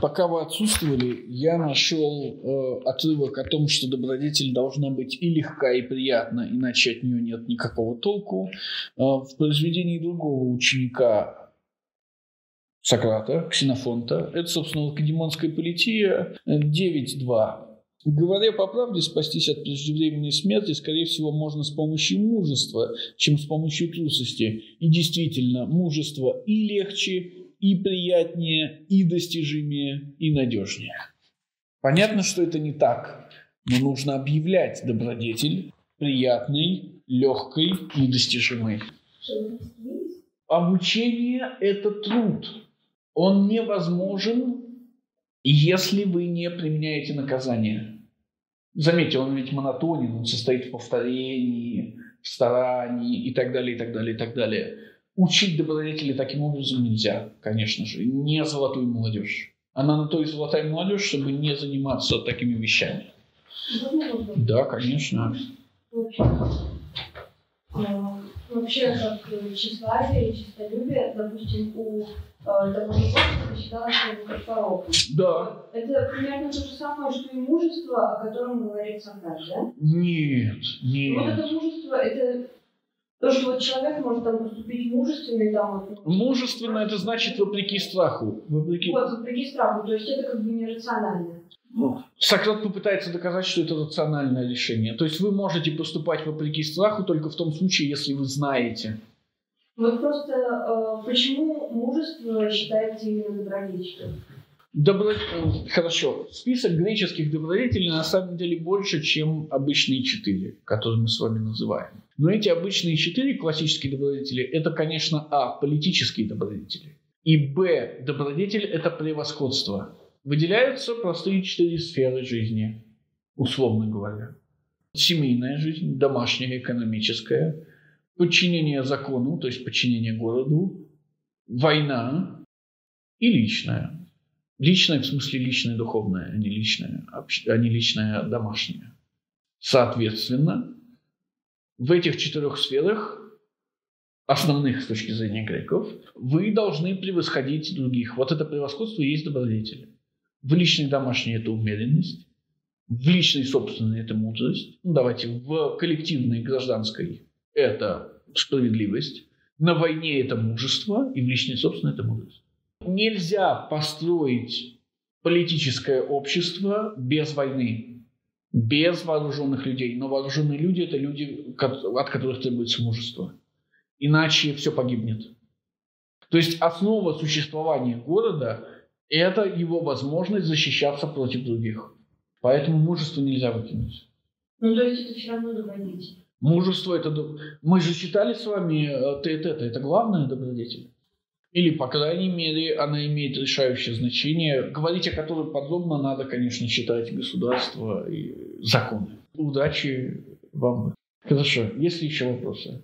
Пока вы отсутствовали, я нашел отрывок о том, что добродетель должна быть и легка, и приятна, иначе от нее нет никакого толку. В произведении другого ученика Сократа, Ксенофонта, это, собственно, лакедемонская полития 9.2. Говоря по правде, спастись от преждевременной смерти, скорее всего, можно с помощью мужества, чем с помощью трусости. И действительно, мужество и легче, и приятнее, и достижимее, и надежнее. Понятно, что это не так, но нужно объявлять добродетель приятной, легкой и достижимой. Обучение – это труд. Он невозможен, если вы не применяете наказание. Заметьте, он ведь монотонен, он состоит в повторении, в старании и так далее, и так далее, и так далее. Учить добродетели таким образом нельзя, конечно же, не золотую молодежь. Она на то и золотая молодежь, чтобы не заниматься такими вещами. Да, конечно. Вообще, как тщеславие и честолюбие, допустим, у домовиков считалось как порог. Да. Это примерно то же самое, что и мужество, о котором говорит Сократ, да? Нет, нет. Вот это мужество, это то, что вот человек может там поступить мужественно, там вот... Мужественно, это значит вопреки страху. Вот, вопреки страху, то есть это как бы нерационально. Сократ попытается доказать, что это рациональное решение. То есть вы можете поступать вопреки страху только в том случае, если вы знаете. Вот просто почему мужество считается именно добродетелью? Хорошо. Список греческих добродетелей на самом деле больше, чем обычные 4, которые мы с вами называем. Но эти обычные 4 классические добродетели, это, конечно, а. Политические добродетели. И б. Добродетель – это превосходство. Выделяются простые 4 сферы жизни, условно говоря. Семейная жизнь, домашняя, экономическая, подчинение закону, то есть подчинение городу, война и личная. Личная в смысле личная духовная, а не личная домашняя. Соответственно, в этих 4 сферах, основных с точки зрения греков, вы должны превосходить других. Вот это превосходство и есть добродетель. В личной домашней – это умеренность, в личной собственной – это мудрость, в коллективной гражданской – это справедливость, на войне – это мужество, и в личной собственной – это мудрость. Нельзя построить политическое общество без войны, без вооруженных людей. Но вооруженные люди – это люди, от которых требуется мужество. Иначе все погибнет. То есть основа существования города – это его возможность защищаться против других. Поэтому мужество нельзя выкинуть. Ну, то есть это все равно добродетель. Мужество – это... Мы же читали с вами ТТТ. Это главная добродетель. Или, по крайней мере, она имеет решающее значение, говорить о которой подробно надо, конечно, читать государство и законы. Удачи вам. Хорошо. Есть ли еще вопросы?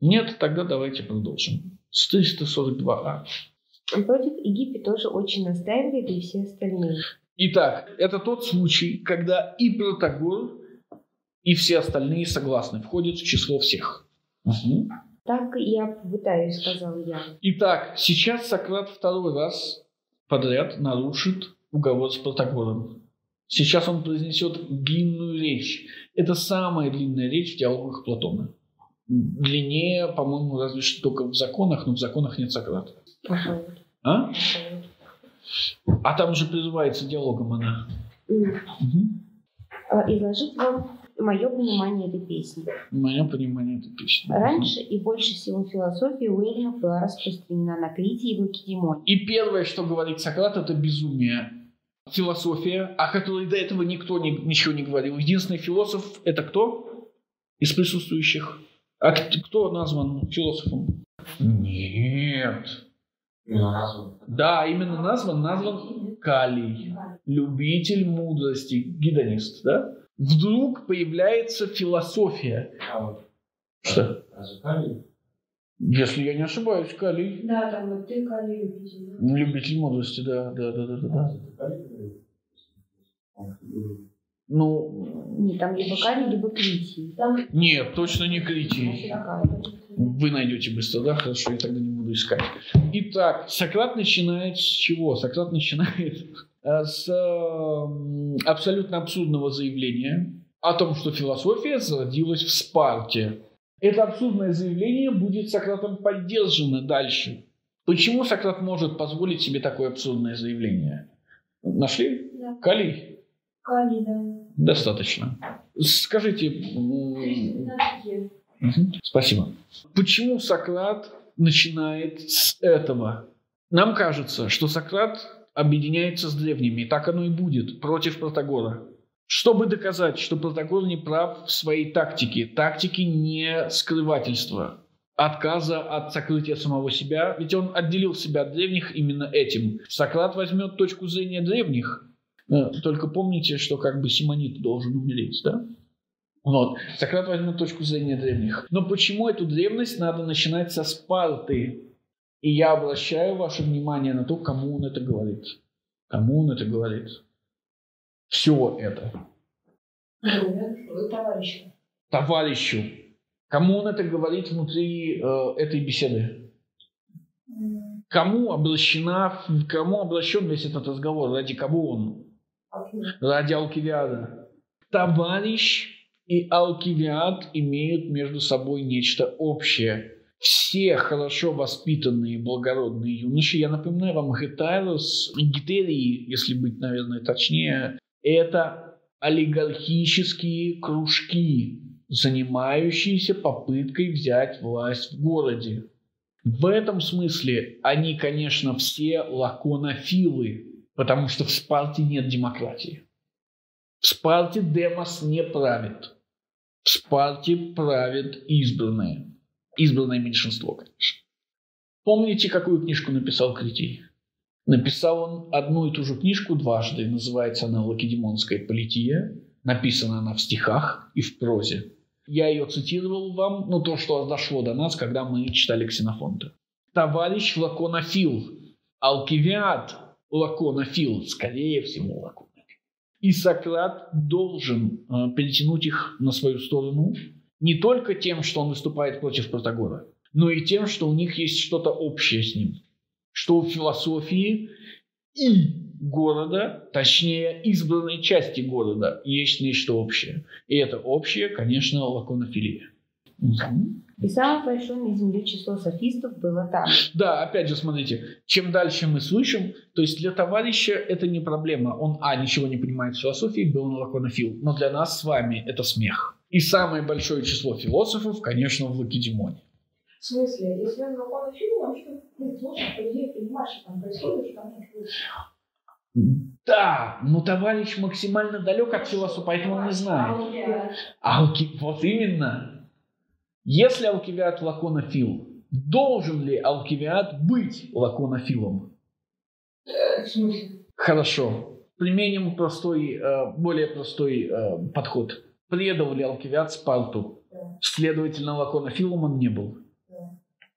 Нет? Тогда давайте продолжим. С 342А. Протик и Гиппий тоже очень настаивали, и все остальные. Итак, это тот случай, когда и Протагор, и все остальные согласны, входят в число всех. Угу. Так я пытаюсь, сказал я. Итак, сейчас Сократ второй раз подряд нарушит уговор с Протагором. Сейчас он произнесет длинную речь. Это самая длинная речь в диалогах Платона. Длиннее, по-моему, разве что только в законах, но в законах нет Сократа. Ага. А там же призывается диалогом она. Угу. Изложить вам мое понимание этой песни. Мое понимание этой песни. Раньше и больше всего философия у эллинов была распространена на Крите и в Лакедемоне. И первое, что говорит Сократ, это безумие. Философия, о которой до этого никто ничего не говорил. Единственный философ – это кто из присутствующих? А кто назван философом? Нет. Да, именно назван Калий, любитель мудрости, гедонист, да? Вдруг появляется философия. Что? Если я не ошибаюсь, Калий. Да, там вот ты Калий любитель. Любитель мудрости, да. Ну. Нет, там либо Калий, либо Критий. Нет, точно не Критий. Вы найдете быстро, да? Хорошо, я тогда не буду. надо искать. Итак, Сократ начинает с чего? Сократ начинает с абсолютно абсурдного заявления о том, что философия зародилась в Спарте. Это абсурдное заявление будет Сократом поддержано дальше. Почему Сократ может позволить себе такое абсурдное заявление? Нашли? Да. Калий? Калий, да. Достаточно. Скажите... 315. Спасибо. Почему Сократ начинает с этого? Нам кажется, что Сократ объединяется с древними. Так оно и будет. Против Протагора. Чтобы доказать, что Протагор не прав в своей тактике. Тактике не скрывательства. Отказа от сокрытия самого себя. Ведь он отделил себя от древних именно этим. Сократ возьмет точку зрения древних. Только помните, что как бы Симонид должен умереть, да? Вот. Сократ возьмет точку зрения древних. Но почему эту древность надо начинать со Спарты? И я обращаю ваше внимание на то, кому он это говорит. Кому он это говорит? Все это. Товарищу. Товарищу. Кому он это говорит внутри этой беседы? Кому обращен весь этот разговор? Ради кого он? Ради Алкивиада. Товарищ... и Алкивиад имеют между собой нечто общее. Все хорошо воспитанные благородные юноши, я напоминаю вам, гетерос, гетерии, если быть, наверное, точнее, это олигархические кружки, занимающиеся попыткой взять власть в городе. В этом смысле они, конечно, все лаконофилы, потому что в Спарте нет демократии. В Спарте демос не правит. В Спарте правит избранное. Избранное меньшинство, конечно. Помните, какую книжку написал Критий? Написал он одну и ту же книжку дважды. Называется она «Лакедемонская полития». Написана она в стихах и в прозе. Я ее цитировал вам, но то, что дошло до нас, когда мы читали Ксенофонта. Товарищ лаконофил. Алкивиад лаконофил. Скорее всего, лаконофил. И Сократ должен перетянуть их на свою сторону не только тем, что он выступает против Протагора, но и тем, что у них есть что-то общее с ним. Что у философии и города, точнее избранной части города, есть нечто общее. И это общее, конечно, лаконофилия. Угу. И самое большое на Земле число софистов было так. Да, опять же, смотрите, чем дальше мы слышим, то есть для товарища это не проблема. Он, ничего не понимает в философии, был на лаконофил. Но для нас с вами это смех. И самое большое число философов, конечно, в Лакедемоне. В смысле? Если он лаконофил, он что-то сложно, по идее, понимаешь, что там происходит, что там происходит. Да, но товарищ максимально далек от философа, поэтому он не знает. Вот именно. Если Алкивиад лаконофил, должен ли Алкивиад быть лаконофилом? Хорошо. Применим простой, более простой подход. Предал ли Алкивиад Спарту? Следовательно, лаконофилом он не был.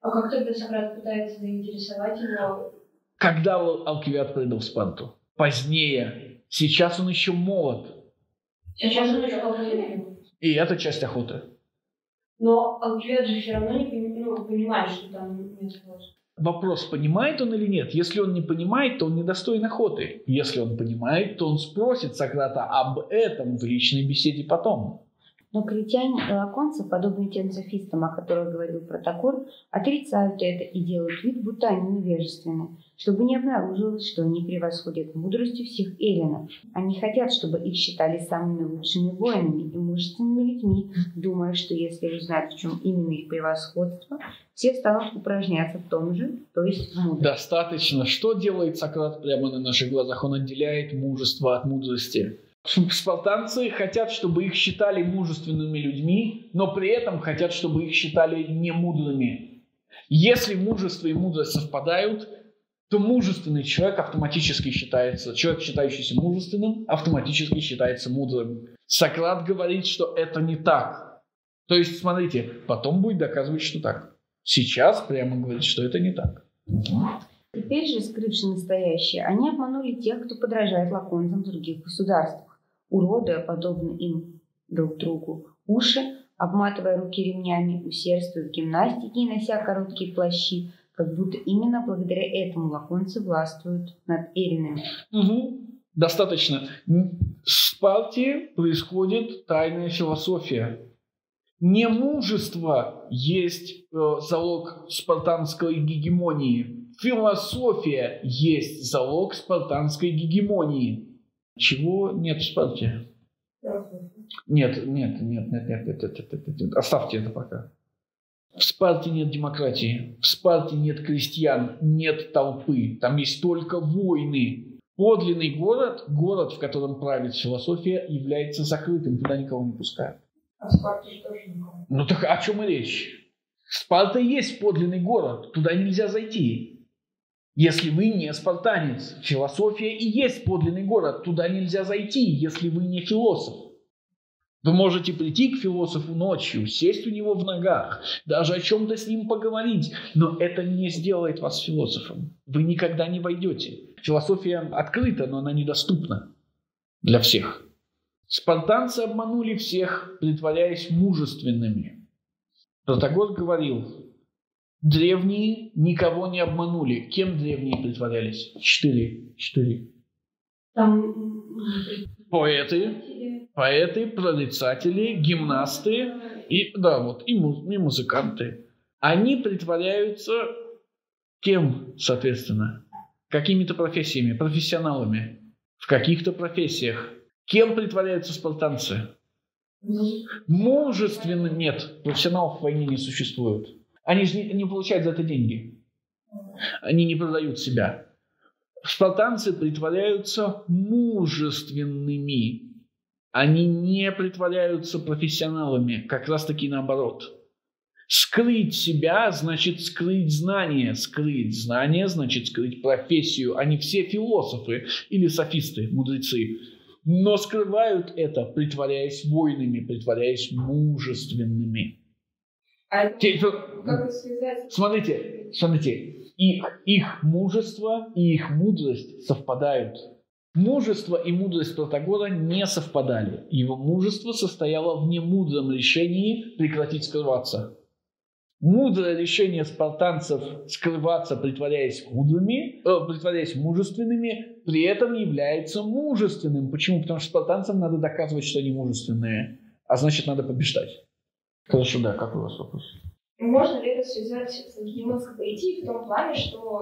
А как тогда Сократ пытается заинтересовать его? Когда Алкивиад предал Спарту? Позднее. Сейчас он еще молод. Сейчас он еще лаконофил. И это часть охоты. Но Алкивиад же все равно не понимает, что там нет философии. Вопрос, понимает он или нет. Если он не понимает, то он недостоин охоты. Если он понимает, то он спросит Сократа об этом в личной беседе потом. Но критяне и лаконцы, подобные тем софистам, о которых говорил Протагор, отрицают это и делают вид, будто они невежественны, чтобы не обнаружилось, что они превосходят мудростью всех эллинов. Они хотят, чтобы их считали самыми лучшими воинами и мужественными людьми, думая, что если узнать, в чем именно их превосходство, все станут упражняться в том же, то есть в мудрости. Достаточно. Что делает Сократ прямо на наших глазах? Он отделяет мужество от мудрости. Спартанцы хотят, чтобы их считали мужественными людьми, но при этом хотят, чтобы их считали немудрыми. Если мужество и мудрость совпадают, то мужественный человек автоматически считается, человек, считающийся мужественным, автоматически считается мудрым. Сократ говорит, что это не так. То есть, смотрите, потом будет доказывать, что так. Сейчас прямо говорит, что это не так. Теперь же, скрывши настоящее, они обманули тех, кто подражает лаконцам в других государствах, уродуя, подобно им друг другу, уши, обматывая руки ремнями, усердствуя в гимнастике и нося короткие плащи, как будто именно благодаря этому лаконцы властвуют над эллинами. Угу. Достаточно. В Спарте происходит тайная философия. Немужество есть залог спартанской гегемонии. Философия есть залог спартанской гегемонии. Чего нет в Спарте? Нет. Оставьте это пока. В Спарте нет демократии, в Спарте нет крестьян, нет толпы. Там есть только войны. Подлинный город, город, в котором правит философия, является закрытым, туда никого не пускают. А Спарта тоже никого. Ну так о чем и речь? Спарта есть подлинный город, туда нельзя зайти. Если вы не спартанец, философия и есть подлинный город, туда нельзя зайти, если вы не философ. Вы можете прийти к философу ночью, сесть у него в ногах, даже о чем-то с ним поговорить, но это не сделает вас философом. Вы никогда не войдете. Философия открыта, но она недоступна для всех. Спартанцы обманули всех, притворяясь мужественными. Протагор говорил, древние никого не обманули. Кем древние притворялись? Четыре. Поэты, прорицатели, гимнасты и музыканты. Они притворяются кем, соответственно? Какими-то профессиями, профессионалами. В каких-то профессиях. Кем притворяются спартанцы? Мужественно нет. Профессионалов в войне не существует. Они же не получают за это деньги. Они не продают себя. Спартанцы притворяются мужественными. Они не притворяются профессионалами, как раз-таки наоборот. Скрыть себя значит скрыть знания. Скрыть знания значит скрыть профессию. Они все философы или софисты, мудрецы. Но скрывают это, притворяясь воинами, притворяясь мужественными. Смотрите. Их мужество и их мудрость совпадают. Мужество и мудрость Протагора не совпадали. Его мужество состояло в немудром решении прекратить скрываться. Мудрое решение спартанцев скрываться, притворяясь мужественными, при этом является мужественным. Почему? Потому что спартанцам надо доказывать, что они мужественные, а значит, надо побеждать. Хорошо, да, как у вас вопрос? Можно ли это связать с гегемонской политикой в том плане, что,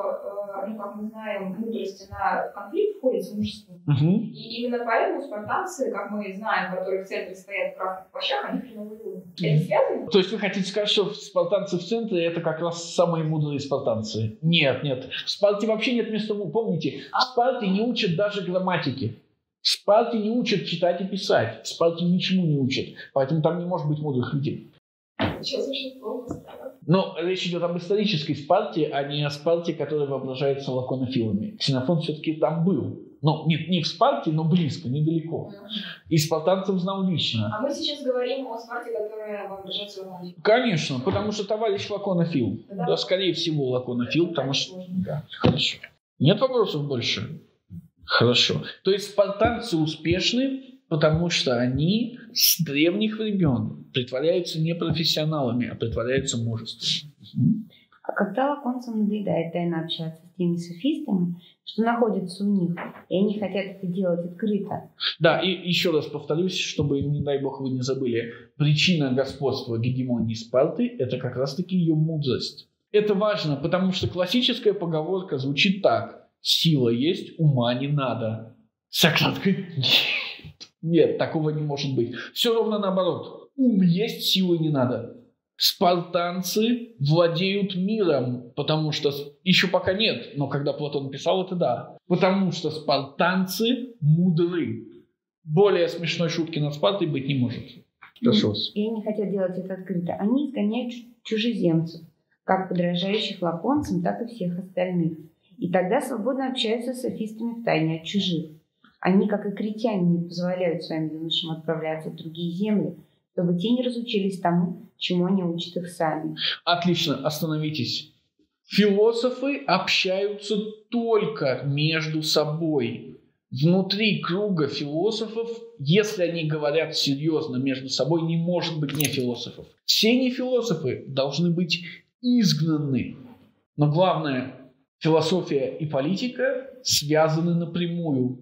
как мы знаем, мудрость, она в конфликт входит с мужеством. Угу. И именно поэтому спартанцы, как мы знаем, которые в центре стоят в красных плащах, они хреновые. Это связано? То есть вы хотите сказать, что спартанцы в центре это как раз самые мудрые спартанцы? Нет. В Спарте вообще нет места. Помните, в Спарте не учат даже грамматики. В Спарте не учат читать и писать. В Спарте ничему не учат. Поэтому там не может быть мудрых людей. Но речь идет об исторической Спарте, а не о Спарте, которая воображается лаконофилами. Ксенофонт все-таки там был. Ну, не в Спарте, но близко, недалеко. И спартанцев знал лично. А мы сейчас говорим о Спарте, которая воображается лаконофилами. Конечно, потому что товарищ лаконофил. Да, скорее всего, лаконофил, потому что... Да, хорошо. Нет вопросов больше? Хорошо. То есть спартанцы успешны, потому что они с древних времен притворяются не профессионалами, а притворяются мужеством. А когда лаконцам надоедает тайно общаться с теми софистами, что находятся у них, и они хотят это делать открыто? Да, и еще раз повторюсь, чтобы, не дай бог, вы не забыли, причина господства гегемонии Спарты – это как раз-таки ее мудрость. Это важно, потому что классическая поговорка звучит так: «Сила есть, ума не надо». Сократ говорит: нет, такого не может быть. Все ровно наоборот. Ум есть, силы не надо. Спартанцы владеют миром, потому что... Еще пока нет, но когда Платон писал, это да. Потому что спартанцы мудры. Более смешной шутки над Спартой быть не может. Хорошо. И они хотят делать это открыто. Они изгоняют чужеземцев, как подражающих лаконцам, так и всех остальных. И тогда свободно общаются с софистами втайне от чужих. Они, как и критяне, не позволяют своим юношам отправляться в другие земли, чтобы те не разучились тому, чему они учат их сами. Отлично, остановитесь. Философы общаются только между собой. Внутри круга философов, если они говорят серьезно между собой, не может быть не философов. Все не философы должны быть изгнаны. Но главное, философия и политика связаны напрямую.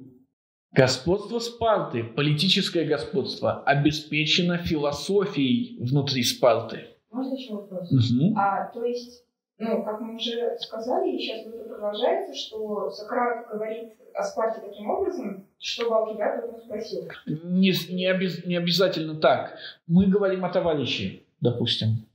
Господство Спарты, политическое господство, обеспечено философией внутри Спарты. Можно еще вопрос? Угу. То есть, как мы уже сказали, и сейчас это продолжается, что Сократ говорит о Спарте таким образом, чтобы Алкивиад его спросил. Не обязательно так. Мы говорим о товарище, допустим.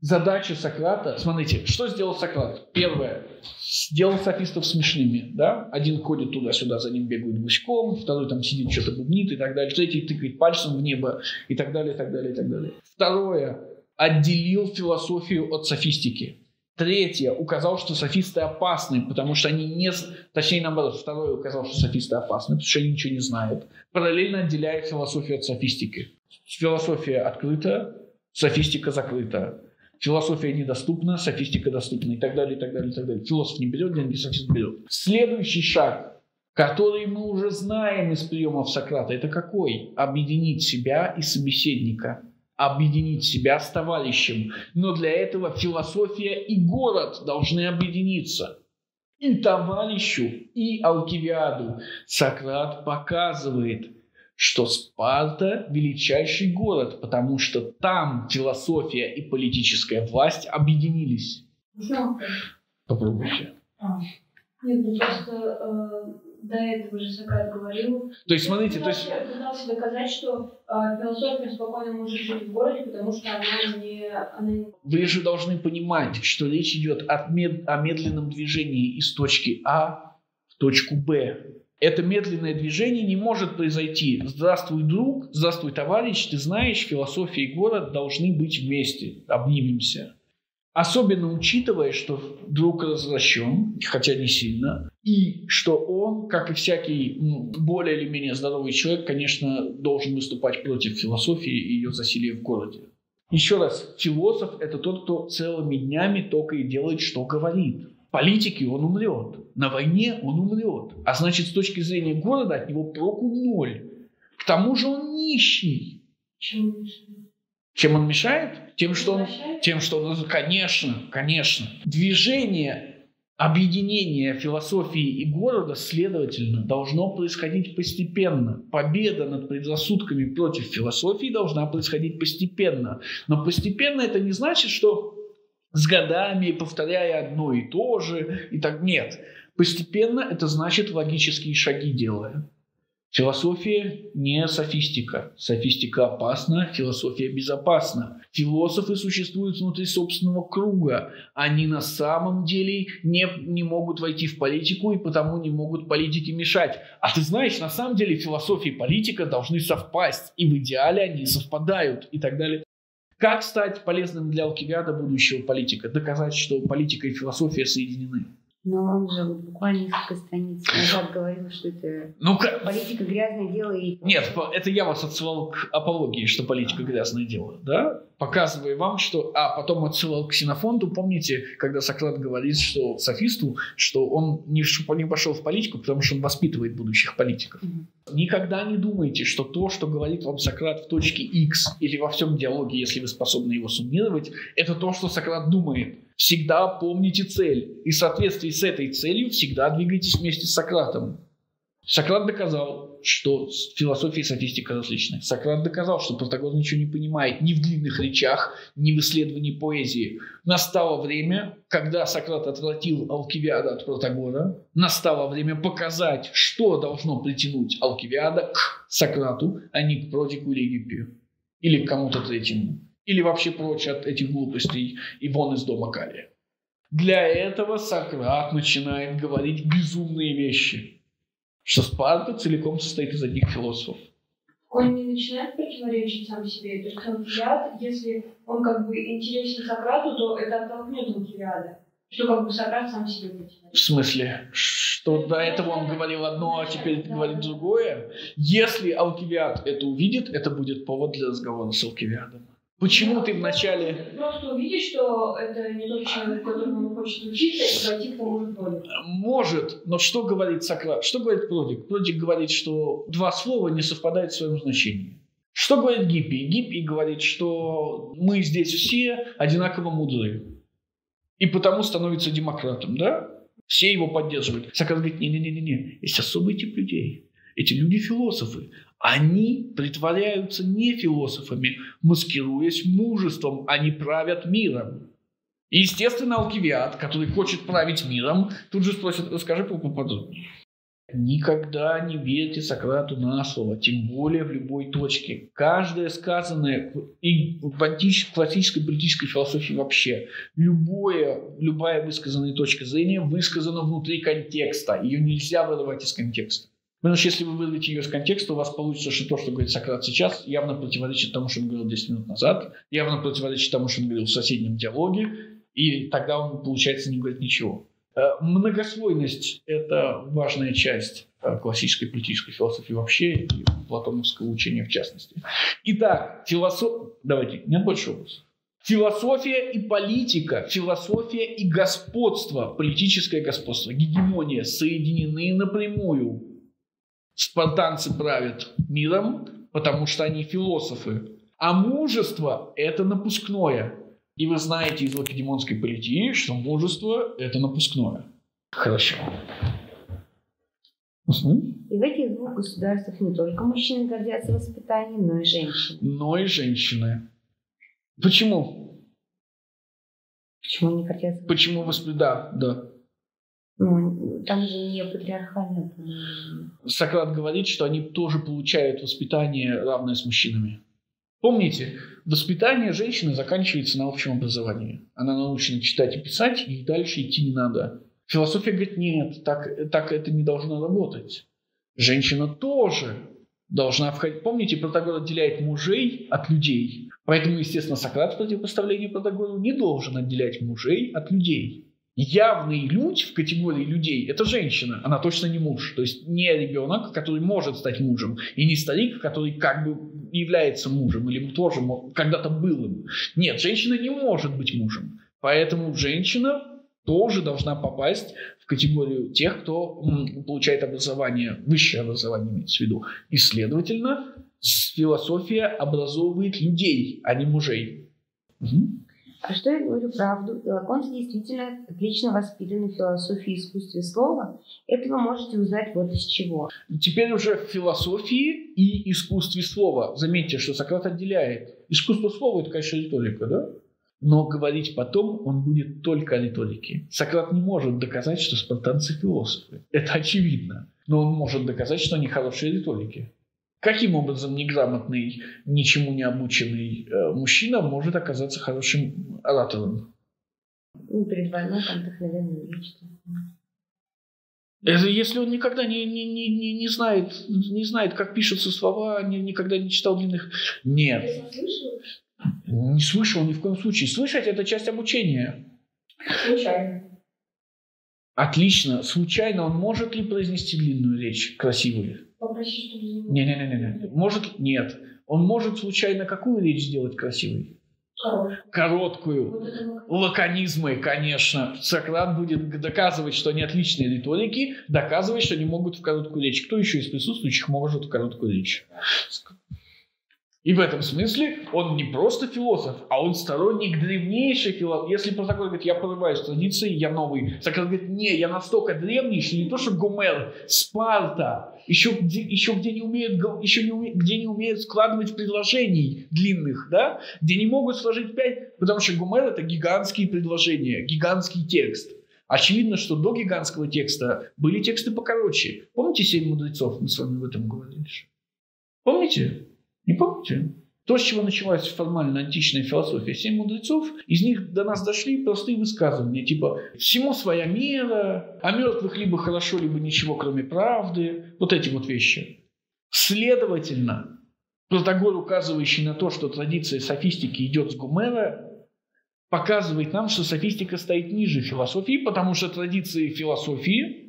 Задача Сократа... Смотрите, что сделал Сократ? Первое. Сделал софистов смешными. Да? Один ходит туда-сюда, за ним бегают гуськом, второй там сидит, что-то бубнит и так далее. Третий тыкает пальцем в небо и так далее, и так далее, и так далее. Второе. Отделил философию от софистики. Третье. Указал, что софисты опасны, потому что они не... Точнее, наоборот, второе указал, что софисты опасны, потому что они ничего не знают. Параллельно отделяя философию от софистики. Философия открыта, софистика закрыта. Философия недоступна, софистика доступна и так далее, и так далее, и так далее. Философ не берет деньги, софист берет. Следующий шаг, который мы уже знаем из приемов Сократа, это какой? Объединить себя и собеседника. Объединить себя с товарищем. Но для этого философия и город должны объединиться. И товарищу, и Алкивиаду. Сократ показывает, что Спарта – величайший город, потому что там философия и политическая власть объединились. Попробуйте. Нет, просто до этого же Сократ говорил. То есть, смотрите, пытался доказать, что философия спокойно может жить в городе, потому что она не... Вы же должны понимать, что речь идет о медленном движении из точки А в точку Б. Это медленное движение не может произойти. Здравствуй, друг, здравствуй, товарищ. Ты знаешь, философия и город должны быть вместе. Обнимемся. Особенно учитывая, что друг развращен, хотя не сильно, и что он, как и всякий более или менее здоровый человек, конечно, должен выступать против философии и ее засилия в городе. Еще раз, философ – это тот, кто целыми днями только и делает, что говорит. В политике он умрет, на войне он умрет, а значит, с точки зрения города от него проку ноль. К тому же он нищий. Чем он мешает? Конечно. Движение, объединение философии и города, следовательно, должно происходить постепенно. Победа над предрассудками против философии должна происходить постепенно. Но постепенно это не значит, что с годами, повторяя одно и то же, и так нет. Постепенно это значит логические шаги делая. Философия не софистика. Софистика опасна, философия безопасна. Философы существуют внутри собственного круга. Они на самом деле не могут войти в политику и потому не могут политике мешать. А ты знаешь, на самом деле философия и политика должны совпасть. И в идеале они совпадают и так далее. Как стать полезным для Алкивиада будущего политика? Доказать, что политика и философия соединены. Но он же буквально несколько страниц назад говорил, что это политика грязное дело. Нет, это я вас отсылал к апологии, что политика грязное дело. Да? Показывая вам, что... А потом отсылал к Ксенофонту. Помните, когда Сократ говорит, что софисту, что он не пошел в политику, потому что он воспитывает будущих политиков. Mm-hmm. Никогда не думайте, что то, что говорит вам Сократ в точке X или во всем диалоге, если вы способны его суммировать, это то, что Сократ думает. Всегда помните цель. И в соответствии с этой целью всегда двигайтесь вместе с Сократом. Сократ доказал, что философия и софистика различны. Сократ доказал, что Протагор ничего не понимает ни в длинных речах, ни в исследовании поэзии. Настало время, когда Сократ отвратил Алкивиада от Протагора, настало время показать, что должно притянуть Алкивиада к Сократу, а не к Продику или Гиппию, или к кому-то третьему. Или вообще прочь от этих глупостей и вон из дома Калия. Для этого Сократ начинает говорить безумные вещи, что Спарта целиком состоит из одних философов. Он не начинает противоречить сам себе. То есть Алкивиад, если он как бы интересен Сократу, то это оттолкнет Алкивиада. Что как бы Сократ сам себе противоречит. В смысле? Что до этого он говорил одно, а теперь говорит другое? Если Алкивиад это увидит, это будет повод для разговора с Алкивиадом. Почему ты вначале... Просто увидишь, что это не тот человек, которому хочет учиться, и пойти к тому же Продику. Может, но что говорит Сократ? Что говорит Продик? Продик говорит, что два слова не совпадают в своем значении. Что говорит Гиппий? Гиппий говорит, что мы здесь все одинаково мудрые. и потому становится демократом, да? Все его поддерживают. Сократ говорит, не-не-не-не, есть особый тип людей. Эти люди философы. Они притворяются не философами, маскируясь мужеством. Они правят миром. И, естественно, Алкивиад, который хочет править миром, тут же спросит, расскажи поподробнее. Никогда не верьте Сократу на слово, тем более в любой точке. Каждое сказанное и в классической политической философии вообще, любая высказанная точка зрения высказана внутри контекста. Ее нельзя вырывать из контекста. Потому что если вы вырвете ее из контекста, у вас получится, что то, что говорит Сократ сейчас, явно противоречит тому, что он говорил 10 минут назад, явно противоречит тому, что он говорил в соседнем диалоге, и тогда он, получается, не говорит ничего. Многослойность – это важная часть классической политической философии вообще и платоновского учения в частности. Итак, Давайте, нет больше вопросов. Философия и политика, философия и господство, политическое господство, гегемония соединены напрямую. Спартанцы правят миром, потому что они философы. А мужество – это напускное. И вы знаете из лакедемонской политии, что мужество – это напускное. Хорошо. И в этих двух государствах не только мужчины гордятся воспитанием, но и женщины. Почему? Почему они гордятся? Почему воспитанием? Да. Ну, там же не патриархальное. Сократ говорит, что они тоже получают воспитание, равное с мужчинами. Помните, воспитание женщины заканчивается на общем образовании. Она научена читать и писать, и дальше идти не надо. Философия говорит, нет, так это не должно работать. Женщина тоже должна входить. Помните, Протагор отделяет мужей от людей. Поэтому, естественно, Сократ в противопоставлении Протагору не должен отделять мужей от людей. Явный людь в категории людей – это женщина, она точно не муж. То есть не ребенок, который может стать мужем, и не старик, который как бы является мужем или тоже когда-то был им. Нет, женщина не может быть мужем. Поэтому женщина тоже должна попасть в категорию тех, кто получает образование, высшее образование имеется в виду. И, следовательно, философия образовывает людей, а не мужей. А что я говорю правду? Лаконцы действительно отлично воспитаны в философии и искусстве слова. Это вы можете узнать вот из чего. Теперь уже в философии и искусстве слова. Заметьте, что Сократ отделяет. Искусство слова – это, конечно, риторика, да? Но говорить потом он будет только о риторике. Сократ не может доказать, что спартанцы философы. Это очевидно. Но он может доказать, что они хорошие риторики. Каким образом неграмотный, ничему не обученный мужчина может оказаться хорошим оратором? Перед войной там вдохновенно лично. Это если он никогда не знает, как пишутся слова, никогда не читал длинных... Нет. Не слышал ни в коем случае. Слышать – это часть обучения. Случайно. Отлично. Случайно он может ли произнести длинную речь, красивую? Не-не-не. Может? Нет. Он может случайно какую речь сделать красивой? Короткую. Лаконизмы, конечно. Сократ будет доказывать, что они отличные риторики, доказывать, что они могут в короткую речь. Кто еще из присутствующих может в короткую речь? И в этом смысле он не просто философ, а он сторонник древнейшей философии. Если Протагор говорит, я порываюсь с традицией, я новый. Сократ говорит, не, я настолько древний, что не то, что Гомер, Спарта, еще где не умеют складывать предложений длинных, да? Где не могут сложить 5, потому что Гомер – это гигантские предложения, гигантский текст. Очевидно, что до гигантского текста были тексты покороче. Помните «Семь мудрецов»? Мы с вами об этом говорили. Помните? Не помните? То, с чего началась формально античная философия. 7 мудрецов, из них до нас дошли простые высказывания, типа «всему своя мера», «о мертвых либо хорошо, либо ничего, кроме правды». Вот эти вот вещи. Следовательно, Протагор, указывающий на то, что традиция софистики идет с Гомера, показывает нам, что софистика стоит ниже философии, потому что традиции философии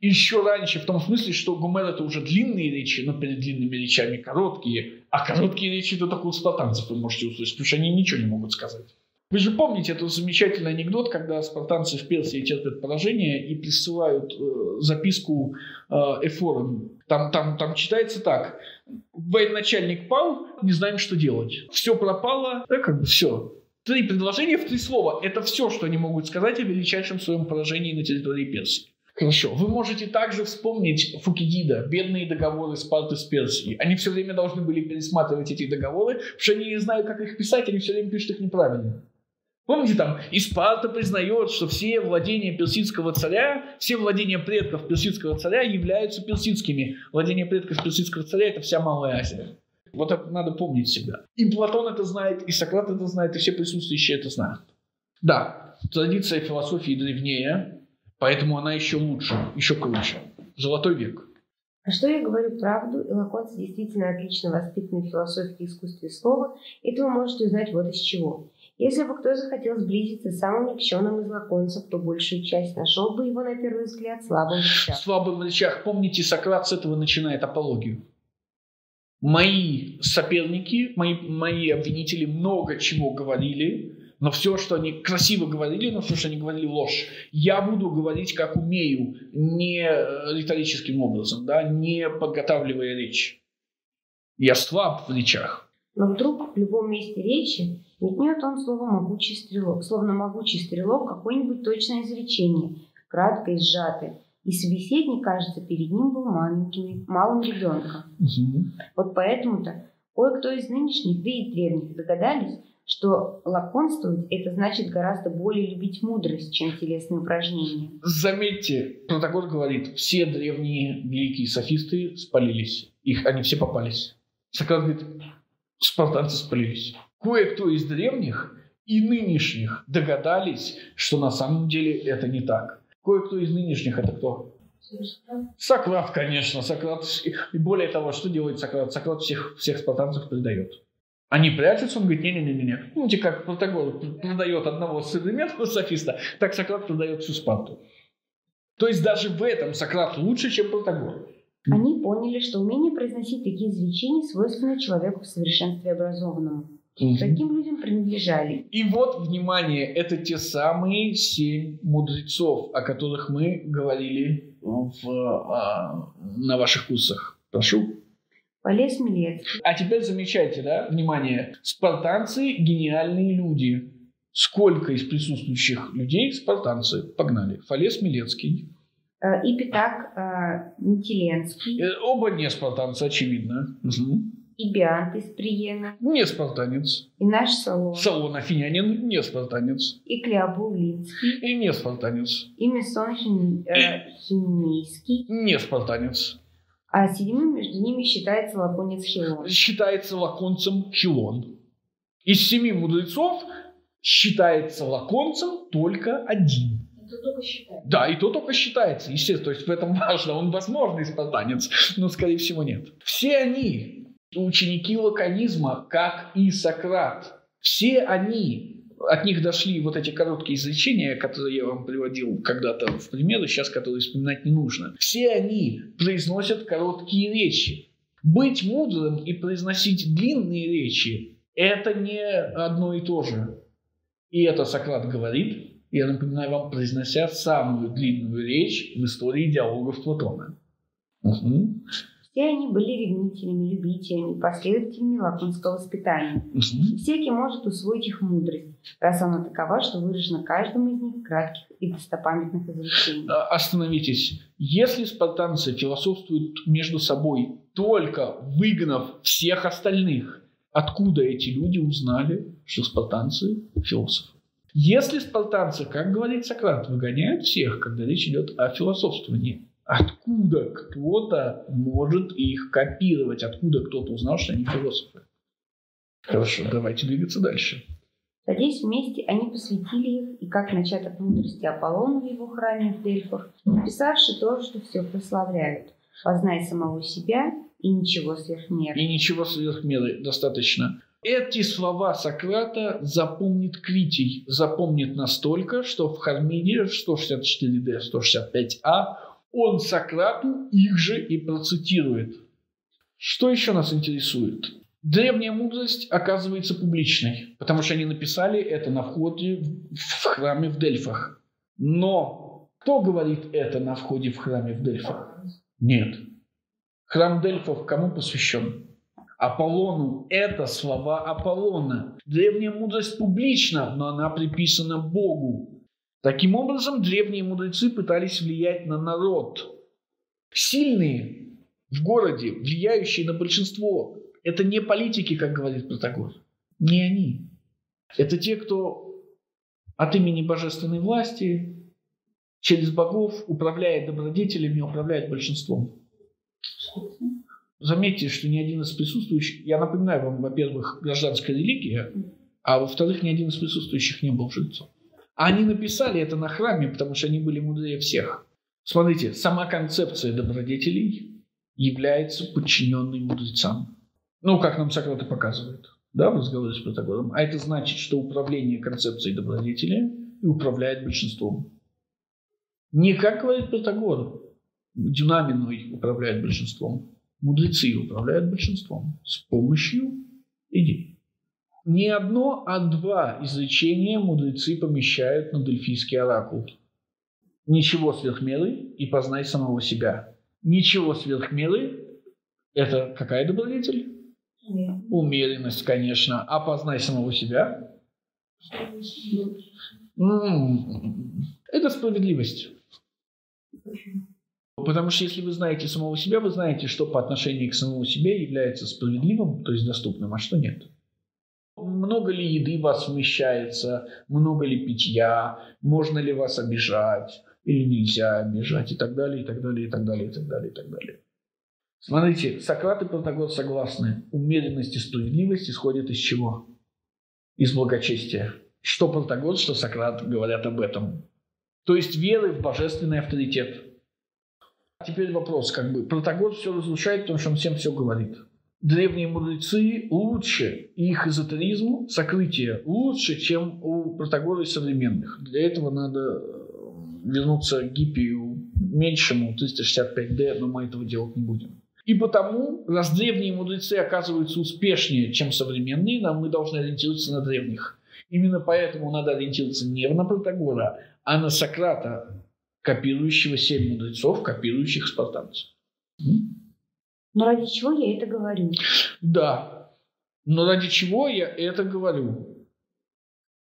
еще раньше, в том смысле, что Гомер – это уже длинные речи, но перед длинными речами короткие, а короткие речи – это только у спартанцев вы можете услышать, потому что они ничего не могут сказать. Вы же помните этот замечательный анекдот, когда спартанцы в Персии терпят поражение и присылают записку эфорам. Там читается так. Военачальник пал, не знаем, что делать. Все пропало, да, как бы все. Три предложения в три слова – это все, что они могут сказать о величайшем своем поражении на территории Персии. Хорошо. Вы можете также вспомнить Фукидида, бедные договоры Спарты с Персией. Они все время должны были пересматривать эти договоры, потому что они не знают, как их писать, они все время пишут их неправильно. Помните, там, и Спарта признает, что все владения персидского царя, все владения предков персидского царя являются персидскими. Владения предков персидского царя – это вся Малая Азия. Вот это надо помнить всегда. И Платон это знает, и Сократ это знает, и все присутствующие это знают. Да, традиция философии древнее, поэтому она еще лучше, еще круче. Золотой век. А что я говорю правду, и лаконцы действительно отлично воспитаны в философии и искусстве слова, это вы можете узнать вот из чего. Если бы кто захотел сблизиться с самым никчемным из лаконцев, то большую часть нашел бы его, на первый взгляд, слабым в речах. Слабым в речах. Помните, Сократ с этого начинает апологию. Мои соперники, мои обвинители много чего говорили, но все, что они красиво говорили, но все, что они говорили, ложь. Я буду говорить, как умею, не риторическим образом, да, не подготавливая речь. Я слаб в речах. Но вдруг в любом месте речи метнет он слово «могучий стрелок», словно могучий стрелок какое-нибудь точное изречение, краткое и сжатое. И собеседник, кажется, перед ним был маленьким, малым ребенком. Угу. Вот поэтому-то кое-кто из нынешних, да и древних, догадались, что лаконствовать – это значит гораздо более любить мудрость, чем телесные упражнения. Заметьте, Протагор говорит, все древние великие софисты спалились. Они все попались. Сократ говорит, спартанцы спалились. Кое-кто из древних и нынешних догадались, что на самом деле это не так. Кое-кто из нынешних это кто? Сократ, конечно. Сократ. И более того, что делает Сократ? Сократ всех спартанцев предает. Они прячутся, он говорит, не-не-не-не. Помните, как Протагор продает одного современного софиста, так Сократ продает всю Спарту. То есть даже в этом Сократ лучше, чем Протагор. Они поняли, что умение произносить такие изречения свойственно человеку в совершенстве образованному. Таким людям принадлежали. И вот, внимание, это те самые 7 мудрецов, о которых мы говорили на ваших курсах. Прошу. Фалес Милетский. А теперь замечайте, да, внимание, спартанцы – гениальные люди. Сколько из присутствующих людей спартанцы? Погнали. Фалес Милетский. И Питтак Митиленский. Оба не спартанцы, очевидно. Угу. И Биант из Приена. Не спартанец. И наш Салон. Салон Афинянин. Не спартанец. И Клеобуллинский. И не спартанец. И Мисон Хенейский. Не спартанец. А седьмым между ними считается лаконец Хилон. Считается лаконцем Хилон. Из 7 мудрецов считается лаконцем только один. Да, и то только считается, естественно. То есть в этом важно. Он возможный спартанец, но, скорее всего, нет. Все они... ученики лаконизма, как и Сократ. Все они, от них дошли вот эти короткие изречения, которые я вам приводил когда-то в примеры, сейчас которые вспоминать не нужно. Все они произносят короткие речи. Быть мудрым и произносить длинные речи – это не одно и то же. И это Сократ говорит, я напоминаю вам, произнося самую длинную речь в истории диалогов Платона. Угу. Все они были ревнителями, любителями, последователями лаконского воспитания. И всякий может усвоить их мудрость, раз она такова, что выражена каждому из них в кратких и достопамятных изречениях. Остановитесь. Если спартанцы философствуют между собой, только выгнав всех остальных, откуда эти люди узнали, что спартанцы философы? Если спартанцы, как говорит Сократ, выгоняют всех, когда речь идет о философствовании, откуда кто-то может их копировать? Откуда кто-то узнал, что они философы? Хорошо, давайте двигаться дальше. Садясь вместе, они посвятили их, и как начаток мудрости Аполлона в его храме в Дельфах, написавши то, что все прославляют. Познай самого себя и ничего сверх меры. И ничего сверх меры достаточно. Эти слова Сократа запомнит Критий. Запомнит настолько, что в Хармиде 164-д, 165-а он Сократу их же и процитирует. Что еще нас интересует? Древняя мудрость оказывается публичной, потому что они написали это на входе в храме в Дельфах. Но кто говорит это на входе в храме в Дельфах? Нет. Храм Дельфов кому посвящен? Аполлону. Это слова Аполлона. Древняя мудрость публична, но она приписана Богу. Таким образом, древние мудрецы пытались влиять на народ. Сильные в городе, влияющие на большинство, это не политики, как говорит Протагор. Не они. Это те, кто от имени божественной власти через богов управляет добродетелями, управляет большинством. Заметьте, что ни один из присутствующих... Я напоминаю вам, во-первых, гражданская религия, а во-вторых, ни один из присутствующих не был жрецом. А они написали это на храме, потому что они были мудрее всех. Смотрите, сама концепция добродетелей является подчиненной мудрецам. Ну, как нам Сократ и показывает, да, в разговоре с Протагором. А это значит, что управление концепцией добродетеля и управляет большинством. Не как говорит Протагор, динаминой управляет большинством. Мудрецы управляют большинством с помощью идей. Не одно, а два изречения мудрецы помещают на дельфийский оракул. Ничего сверх меры и познай самого себя. Ничего сверх меры – это какая добродетель? Умеренность, конечно. А познай самого себя? Это справедливость. Почему? Потому что если вы знаете самого себя, вы знаете, что по отношению к самому себе является справедливым, то есть доступным, а что нет. Много ли еды вас вмещается, много ли питья, можно ли вас обижать или нельзя обижать, и так далее, и так далее, и так далее, и так далее, и так далее. Смотрите, Сократ и Протагор согласны. Умеренность и справедливость исходят из чего? Из благочестия. Что Протагор, что Сократ говорят об этом. То есть веры в божественный авторитет. Теперь вопрос, как бы, Протагор все разрушает, потому что он всем все говорит. Древние мудрецы лучше, их эзотеризм, сокрытие лучше, чем у Протагора и современных. Для этого надо вернуться к Гиппию меньшему, 365D, но мы этого делать не будем. И потому, раз древние мудрецы оказываются успешнее, чем современные, мы должны ориентироваться на древних. Именно поэтому надо ориентироваться не на Протагора, а на Сократа, копирующего 7 мудрецов, копирующих спартанцев. Но ради чего я это говорю? Да, но ради чего я это говорю?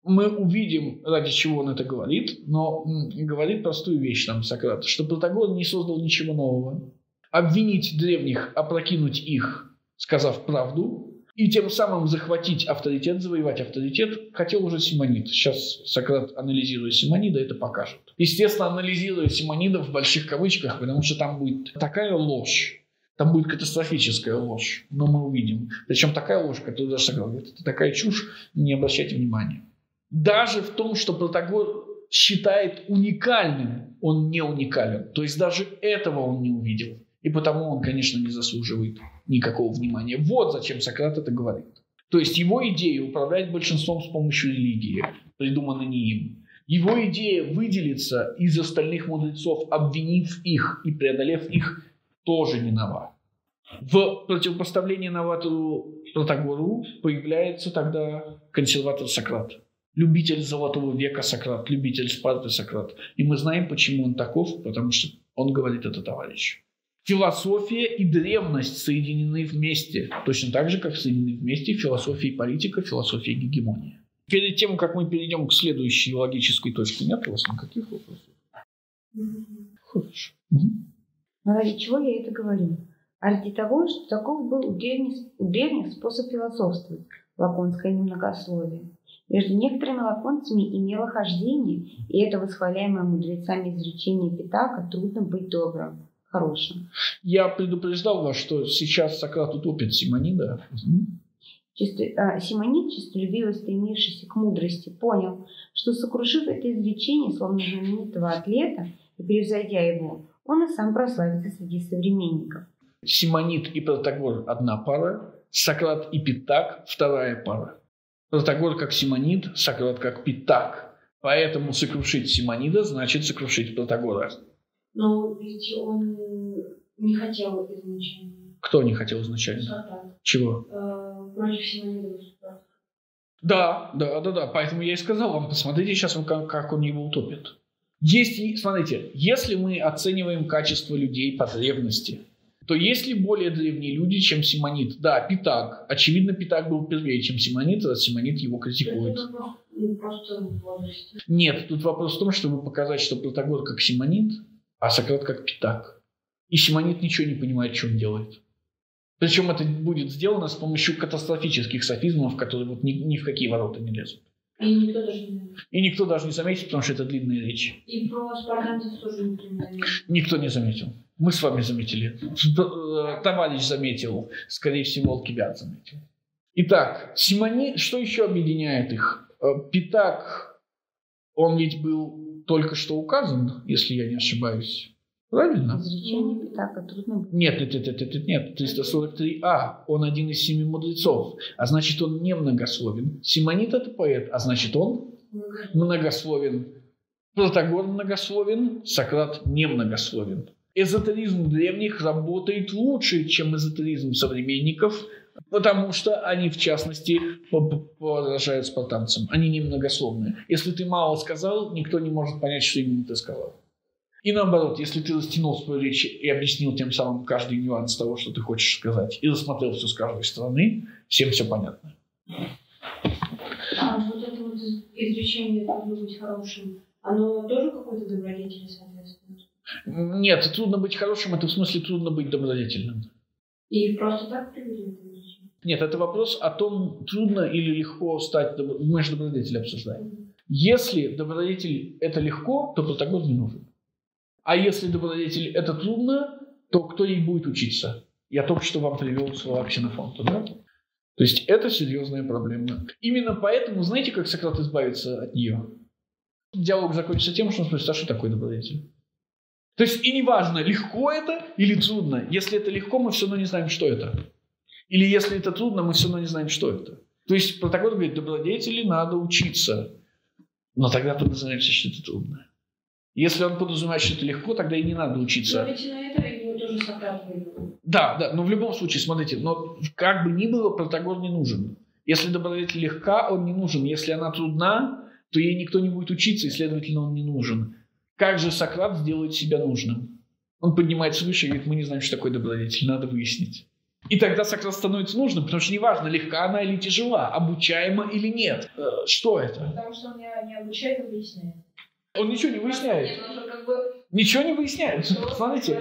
Мы увидим, ради чего он это говорит, но говорит простую вещь нам Сократ, что Протагор не создал ничего нового. Обвинить древних, опрокинуть их, сказав правду, и тем самым захватить авторитет, завоевать авторитет, хотел уже Симонид. Сейчас Сократ, анализируя Симонида, это покажет. Естественно, анализируя Симонида в больших кавычках, потому что там будет такая ложь, там будет катастрофическая ложь, но мы увидим. Причем такая ложь, которую даже Сократ говорит, это такая чушь, не обращайте внимания. Даже в том, что Протагор считает уникальным, он не уникален. То есть даже этого он не увидел. И потому он, конечно, не заслуживает никакого внимания. Вот зачем Сократ это говорит. То есть его идея управлять большинством с помощью религии, придумана не им. Его идея выделиться из остальных мудрецов, обвинив их и преодолев их, тоже не нова. В противопоставлении новатору Протагору появляется тогда консерватор Сократ. Любитель Золотого века Сократ, любитель Спарты Сократ. И мы знаем, почему он таков, потому что он говорит это товарищу. Философия и древность соединены вместе. Точно так же, как соединены вместе философия и политика, философия и гегемония. Перед тем, как мы перейдем к следующей логической точке, нет у вас никаких вопросов? Хорошо. Но ради чего я это говорю? А ради того, что таков был у древних способ философствовать, лаконское немногословие. Между некоторыми лаконцами имело хождение, и это восхваляемое мудрецами изречение Питака «трудно быть добрым, хорошим». Я предупреждал вас, что сейчас Сократ утопит Симонида. Симонид, честолюбиво стремившийся к мудрости, понял, что, сокрушив это изречение, словно знаменитого атлета, и превзойдя его, он и сам прославится среди современников. Симонид и Протагор – одна пара, Сократ и Питак – вторая пара. Протагор как Симонид, Сократ как Питак. Поэтому сокрушить Симонида значит сокрушить Протагора. Но ведь он не хотел изначально. Кто не хотел изначально? Сократ. Чего? Против Симонида выступал. Да. Поэтому я и сказал вам, посмотрите сейчас, как он его утопит. Смотрите, если мы оцениваем качество людей по древности, то есть ли более древние люди, чем Симонид? Да, Питак. Очевидно, Питак был первее, чем Симонид, раз Симонид его критикует. Нет, тут вопрос в том, чтобы показать, что Протагор как Симонид, а Сократ как Питак. И Симонид ничего не понимает, что он делает. Причем это будет сделано с помощью катастрофических софизмов, которые вот ни в какие ворота не лезут. И никто даже не заметит, потому что это длинные речи. И про спартанцев тоже никто не заметил. Никто не заметил. Мы с вами заметили. Товарищ заметил. Скорее всего, Алкивиад заметил. Итак, Симонид, что еще объединяет их? Питак, он ведь был только что указан, если я не ошибаюсь. Правильно? Нет. 343а. Он один из 7 мудрецов. А значит, он не многословен. Симонид – это поэт. А значит, он многословен. Протагор многословен. Сократ не многословен. Эзотеризм древних работает лучше, чем эзотеризм современников, потому что они, в частности, подражают спартанцам. Они не многословные. Если ты мало сказал, никто не может понять, что именно ты сказал. И наоборот, если ты растянул свою речь и объяснил тем самым каждый нюанс того, что ты хочешь сказать, и рассмотрел все с каждой стороны, всем все понятно. А вот это вот изучение «трудно быть хорошим», оно тоже какое-то добродетель соответствует? Нет, «трудно быть хорошим» — это в смысле «трудно быть добродетельным». И просто так приведено? Нет, это вопрос о том, трудно или легко стать добродетелем. Мы же добродетель обсуждаем. Если добродетель — это легко, то Протагор не нужен. А если добродетель это трудно, то кто ей будет учиться? Я только что вам привел слова Ксенофонта, да? То есть это серьезная проблема. Именно поэтому, знаете, как Сократ избавится от нее? Диалог закончится тем, что он спросит, а что такое добродетель? То есть и неважно, легко это или трудно. Если это легко, мы все равно не знаем, что это. Или если это трудно, мы все равно не знаем, что это. То есть Протагор говорит, добродетели надо учиться. Но тогда подразумевается, что это трудно. Если он подразумевает, что это легко, тогда и не надо учиться. Но ведь на это его тоже Сократ вывел. Да, но в любом случае, смотрите, но как бы ни было, Протагор не нужен. Если добродетель легка, он не нужен. Если она трудна, то ей никто не будет учиться, и, следовательно, он не нужен. Как же Сократ сделает себя нужным? Он поднимается выше и говорит, мы не знаем, что такое добродетель, надо выяснить. И тогда Сократ становится нужным, потому что неважно, легка она или тяжела, обучаема или нет. Что это? Потому что он не обучает, а выясняет. Он ничего не выясняет. Ничего не выясняет. Смотрите.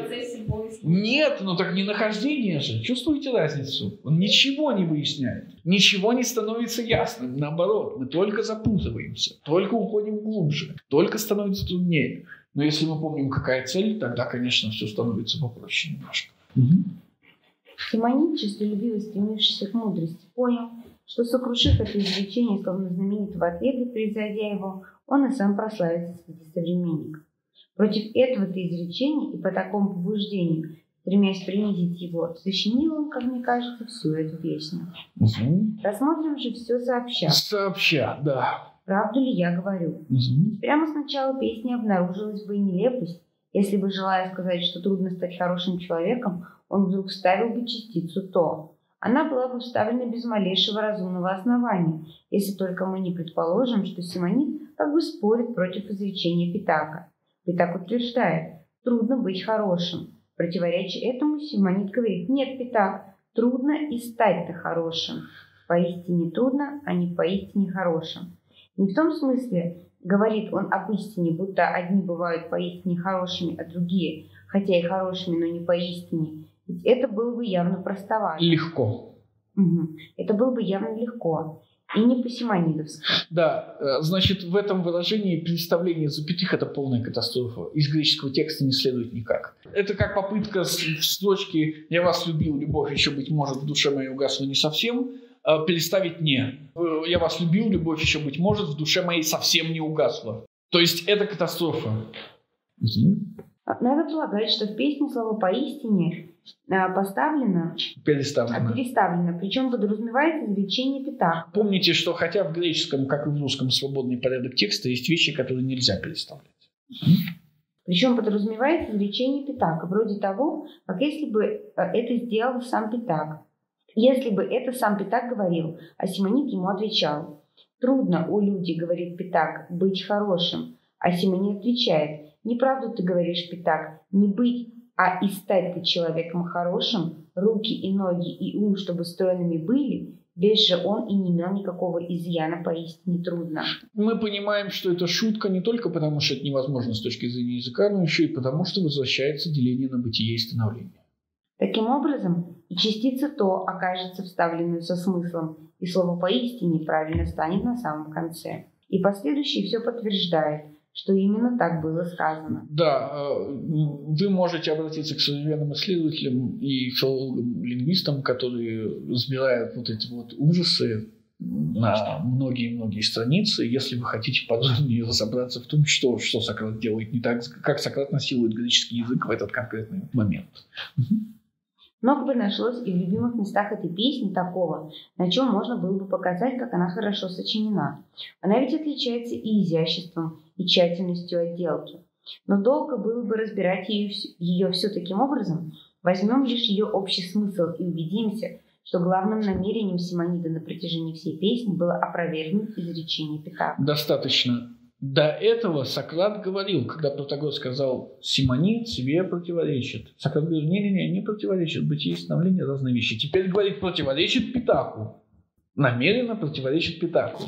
Нет, ну так не нахождение же. Чувствуете разницу? Он ничего не выясняет. Ничего не становится ясным. Наоборот, мы только запутываемся. Только уходим глубже. Только становится труднее. Но если мы помним, какая цель, тогда, конечно, все становится попроще немножко. Симонид, честолюбиво стремившийся к мудрости, понял, что, сокрушив это изречение, словно знаменитого атлета, превзойдя его, он и сам прославится среди современников. Против этого-то изречения и по такому побуждению, стремясь принизить его, сочинил он, как мне кажется, всю эту песню. Рассмотрим же все сообща. Сообща, да. Правду ли я говорю? Прямо с начала песни обнаружилась бы и нелепость, если бы, желая сказать, что трудно стать хорошим человеком, он вдруг вставил бы частицу «то». Она была бы вставлена без малейшего разумного основания, если только мы не предположим, что Симонид как бы спорит против изречения Питака. Питак утверждает, трудно быть хорошим. Противореча этому, Симонид говорит, нет, Питак, трудно и стать-то хорошим. Поистине трудно, а не поистине хорошим. Не в том смысле, говорит он об истине, будто одни бывают поистине хорошими, а другие, хотя и хорошими, но не поистине. Ведь это было бы явно простовато. Легко. Это было бы явно легко. И не по-симонидовски. Да, значит, в этом выражении переставление запятых – это полная катастрофа. Из греческого текста не следует никак. Это как попытка строчки «Я вас любил, любовь еще, быть может, в душе моей угасла не совсем» переставить «не». «Я вас любил, любовь еще, быть может, в душе моей совсем не угасла». То есть это катастрофа. Надо полагать, что в песне слово «поистине» поставлено, переставлено, причем подразумевает изречение Питака. Помните, что хотя в греческом, как и в русском, свободный порядок текста, есть вещи, которые нельзя переставлять. Причем подразумевает изречение Питака, вроде того, как если бы это сделал сам Питак. Если бы это сам Питак говорил, а Симонид ему отвечал. Трудно у людей, говорит Питак, быть хорошим, а Симонид отвечает. Неправду ты говоришь, Питак, не быть, А и стать ты человеком хорошим, руки и ноги и ум, чтобы стройными были, весь же он и не имел никакого изъяна, поистине трудно. Мы понимаем, что это шутка не только потому, что это невозможно с точки зрения языка, но еще и потому, что возвращается деление на бытие и становление. Таким образом, и частица «то» окажется вставленную со смыслом, и слово «поистине» правильно станет на самом конце. И последующее все подтверждает, что именно так было сказано. Да, вы можете обратиться к современным исследователям и филологам-лингвистам, которые разбирают вот эти вот ужасы на многие-многие страницы, если вы хотите подробнее разобраться в том, что Сократ делает не так, как Сократ насилует греческий язык в этот конкретный момент. Много бы нашлось и в любимых местах этой песни такого, на чем можно было бы показать, как она хорошо сочинена. Она ведь отличается и изяществом, и тщательностью отделки. Но долго было бы разбирать ее все таким образом. Возьмем лишь ее общий смысл и убедимся, что главным намерением Симонида на протяжении всей песни было опровергнуть изречение Питака. Достаточно. До этого Сократ говорил, когда Протагор сказал: «Симонид себе противоречит». Сократ говорил: «Не-не-не, не противоречит. Бытие и становление — разные вещи». Теперь говорит: «Противоречит Питаку». Намеренно противоречит Питаку.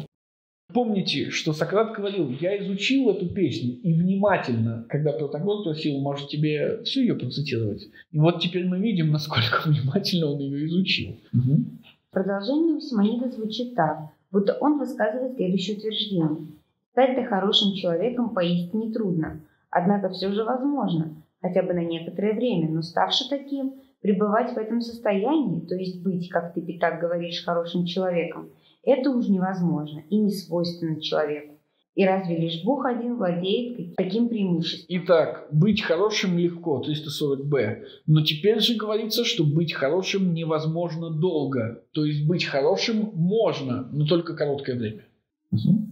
Помните, что Сократ говорил: «Я изучил эту песню и внимательно», когда Протагор просил: «Может, тебе всю ее процитировать?» И вот теперь мы видим, насколько внимательно он ее изучил. Угу. Продолжение у Симонида звучит так, будто он высказывает следующее утверждение. Стать-то хорошим человеком поистине трудно, однако все же возможно, хотя бы на некоторое время, но ставши таким, пребывать в этом состоянии, то есть быть, как ты, Питак, говоришь, хорошим человеком, это уж невозможно и не свойственно человеку. И разве лишь Бог один владеет таким преимуществом? Итак, быть хорошим легко, 340-б. Но теперь же говорится, что быть хорошим невозможно долго, то есть быть хорошим можно, но только короткое время. Угу.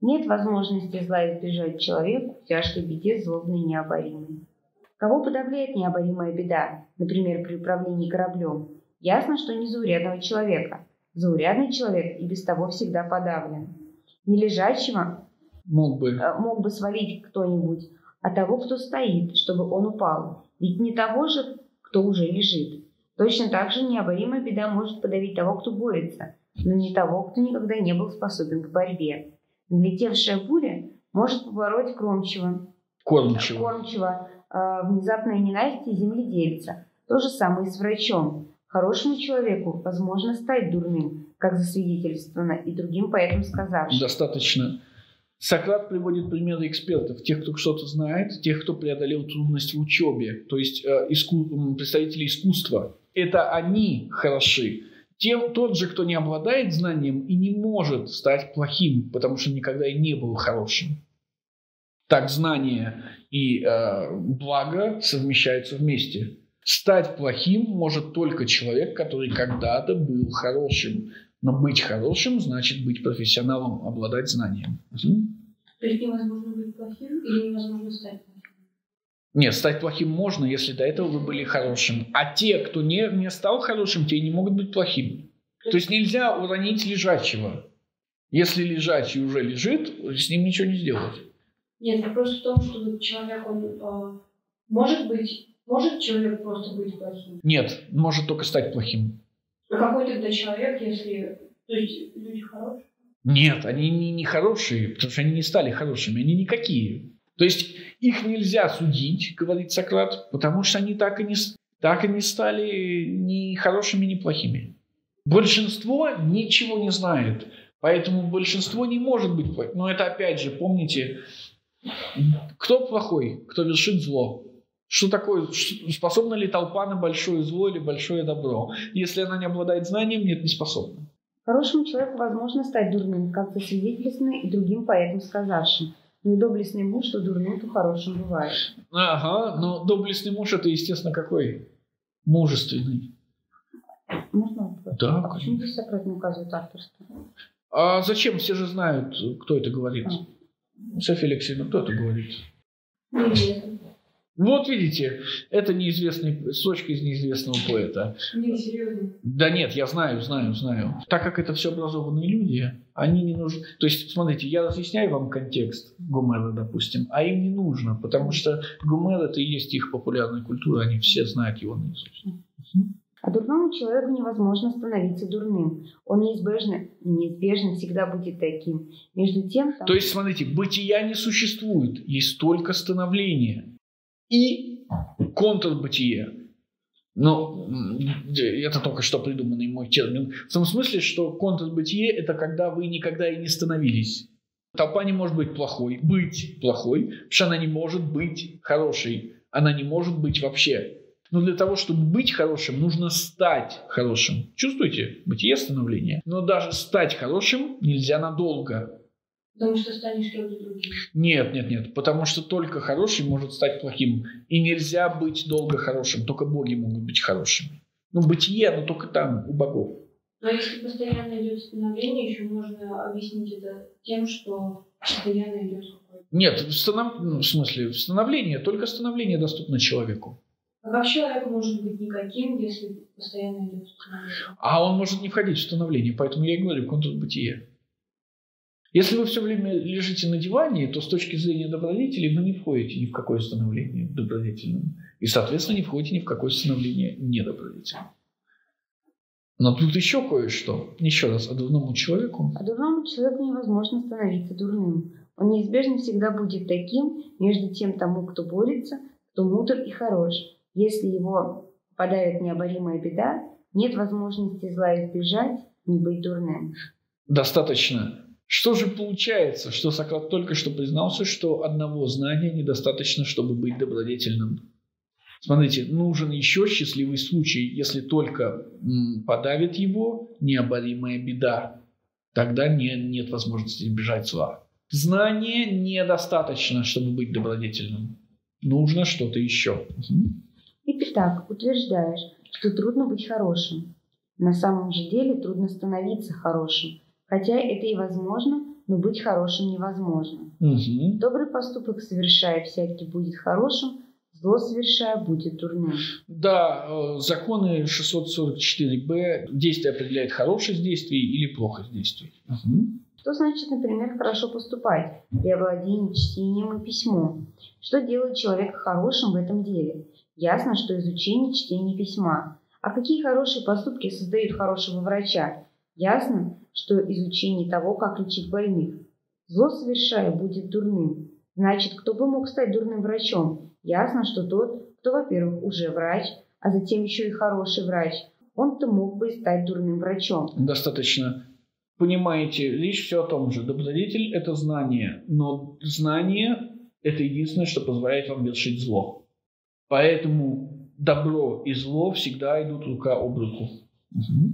Нет возможности зла избежать человеку в тяжкой беде злобной и необоримой. Кого подавляет необоримая беда, например, при управлении кораблем? Ясно, что не заурядного человека. Заурядный человек и без того всегда подавлен. Не лежачего мог бы свалить кто-нибудь, а того, кто стоит, чтобы он упал. Ведь не того же, кто уже лежит. Точно так же необоримая беда может подавить того, кто борется, но не того, кто никогда не был способен к борьбе. Налетевшая буря может побороть кормчего, внезапное ненастье земледельца. То же самое и с врачом. Хорошему человеку возможно стать дурным, как засвидетельствовано и другим поэтам сказавшим. Достаточно. Сократ приводит примеры экспертов, тех, кто что-то знает, тех, кто преодолел трудность в учебе, то есть представители искусства. Это они хороши. Тот же, кто не обладает знанием и не может стать плохим, потому что никогда и не был хорошим. Так знание и благо совмещаются вместе. Стать плохим может только человек, который когда-то был хорошим. Но быть хорошим значит быть профессионалом, обладать знанием. То есть невозможно быть плохим или невозможно стать плохим? Нет, стать плохим можно, если до этого вы были хорошим. А те, кто не стал хорошим, те не могут быть плохим. То есть нельзя уронить лежачего. Если лежачий уже лежит, с ним ничего не сделать. Нет, вопрос в том, что человек, он может человек просто быть плохим? Нет, может только стать плохим. А какой тогда человек, если... То есть люди хорошие? Нет, они не хорошие, потому что они не стали хорошими, они никакие. То есть их нельзя судить, говорит Сократ, потому что они так и не стали ни хорошими, ни плохими. Большинство ничего не знает, поэтому большинство не может быть плохим. Но это опять же, помните, кто плохой, кто вершит зло. Что такое, способна ли толпа на большое зло или большое добро? Если она не обладает знанием, нет, не способна. Хорошему человеку возможно стать дурным, как засвидетельствовано и другим поэтам сказавшим. Но доблестный муж, то дурным, то хорошим бывает. Ага, но доблестный муж — это, естественно, какой? Мужественный. Можно вопрос? Да, а почему здесь Сократ не указывает авторство? А зачем? Все же знают, кто это говорит. Софья Алексеевна, кто это говорит? Неизвестно. Вот видите, это неизвестный, строчка из неизвестного поэта. Не, серьезно. Да нет, я знаю. Так как это все образованные люди, они не нужны. То есть, смотрите, я разъясняю вам контекст Гомера, допустим, а им не нужно, потому что Гомер — это и есть их популярная культура, они все знают его наизусть. А дурному человеку невозможно становиться дурным. Он неизбежно всегда будет таким. Между тем... То есть, смотрите, бытия не существует, есть только становление. И контрбытие. Но это только что придуманный мой термин. В том смысле, что контрбытие — это когда вы никогда и не становились. Толпа не может быть плохой, потому что она не может быть хорошей. Она не может быть вообще. Но для того, чтобы быть хорошим, нужно стать хорошим. Чувствуете? Бытие — становление. Но даже стать хорошим нельзя надолго. Потому что станешь кем-то другим. Нет. Потому что только хороший может стать плохим. И нельзя быть долго хорошим. Только боги могут быть хорошими. Ну, бытие, оно только там, у богов. Но если постоянно идет становление, еще можно объяснить это тем, что постоянно идет какое-то... Нет, становление доступно человеку. А как человек может быть никаким, если постоянно идет становление? А он может не входить в становление, поэтому я и говорю, контрбытие. Если вы все время лежите на диване, то с точки зрения добродетелей вы не входите ни в какое становление добродетельное. И, соответственно, не входите ни в какое становление недобродетельное. Но тут еще кое-что. Еще раз, о дурному человеку невозможно становиться дурным. Он неизбежно всегда будет таким, между тем тому, кто борется, кто мудр и хорош. Если его подавит необоримая беда, нет возможности зла избежать, не быть дурным. Достаточно. Что же получается, что Сократ только что признался, что одного знания недостаточно, чтобы быть добродетельным? Смотрите, нужен еще счастливый случай, если только подавит его необоримая беда. Тогда нет возможности избежать зла. Знания недостаточно, чтобы быть добродетельным. Нужно что-то еще. И Питак, утверждаешь, что трудно быть хорошим. На самом же деле трудно становиться хорошим. Хотя это и возможно, но быть хорошим невозможно. Угу. Добрый поступок совершая всякий будет хорошим, зло совершая будет дурным. Да, законы 644б. Действие определяет хорошесть действий или плохость действий. Угу. Что значит, например, хорошо поступать при овладении чтением и письмом? Что делает человека хорошим в этом деле? Ясно, что изучение чтения письма. А какие хорошие поступки создают хорошего врача? Ясно, что изучение того, как лечить больных. Зло совершая будет дурным. Значит, кто бы мог стать дурным врачом? Ясно, что тот, кто, во-первых, уже врач, а затем еще и хороший врач, он-то мог бы и стать дурным врачом. Достаточно. Понимаете, речь все о том же. Добродетель – это знание, но знание – это единственное, что позволяет вам вершить зло. Поэтому добро и зло всегда идут рука об руку. Угу.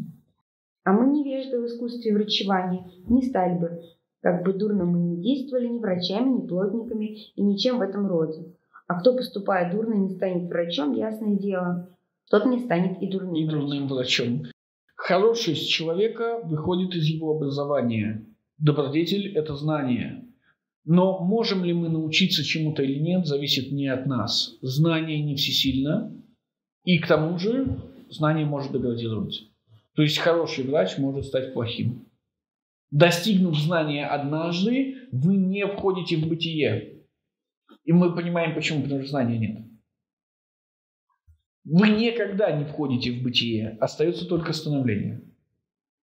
А мы, невежды в искусстве врачевания, не стали бы, как бы дурно мы не действовали, ни врачами, ни плотниками и ничем в этом роде. А кто, поступая дурно, не станет врачом, ясное дело, тот не станет и дурным врачом. Хорошесть человека выходит из его образования. Добродетель – это знание. Но можем ли мы научиться чему-то или нет, зависит не от нас. Знание не всесильно, и к тому же знание может деградировать. То есть хороший врач может стать плохим. Достигнув знания однажды, вы не входите в бытие. И мы понимаем, почему, потому что знания нет. Вы никогда не входите в бытие, остается только становление.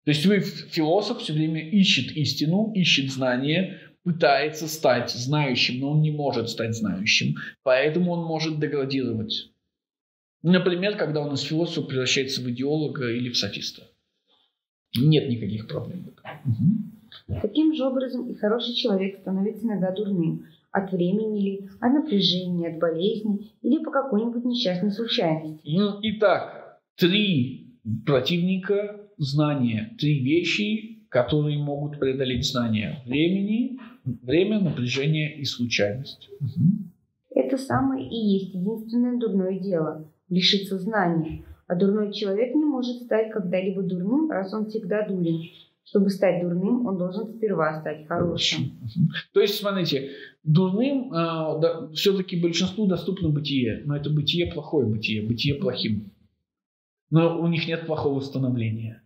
То есть философ все время ищет истину, ищет знание, пытается стать знающим, но он не может стать знающим. Поэтому он может деградировать. Например, когда у нас философ превращается в идеолога или в софиста. Нет никаких проблем. Угу. Таким же образом и хороший человек становится иногда дурным. От времени ли, от напряжения, от болезни или по какой-нибудь несчастной случайности. Итак, 3 противника знания. 3 вещи, которые могут преодолеть знания. Время, напряжение и случайность. Угу. Это самое и есть единственное дурное дело. Лишиться знания. А дурной человек не может стать когда-либо дурным, раз он всегда дурен. Чтобы стать дурным, он должен сперва стать хорошим. То есть, смотрите, дурным все-таки большинству доступно бытие. Но это бытие плохое бытие, бытие плохим. Но у них нет плохого становления.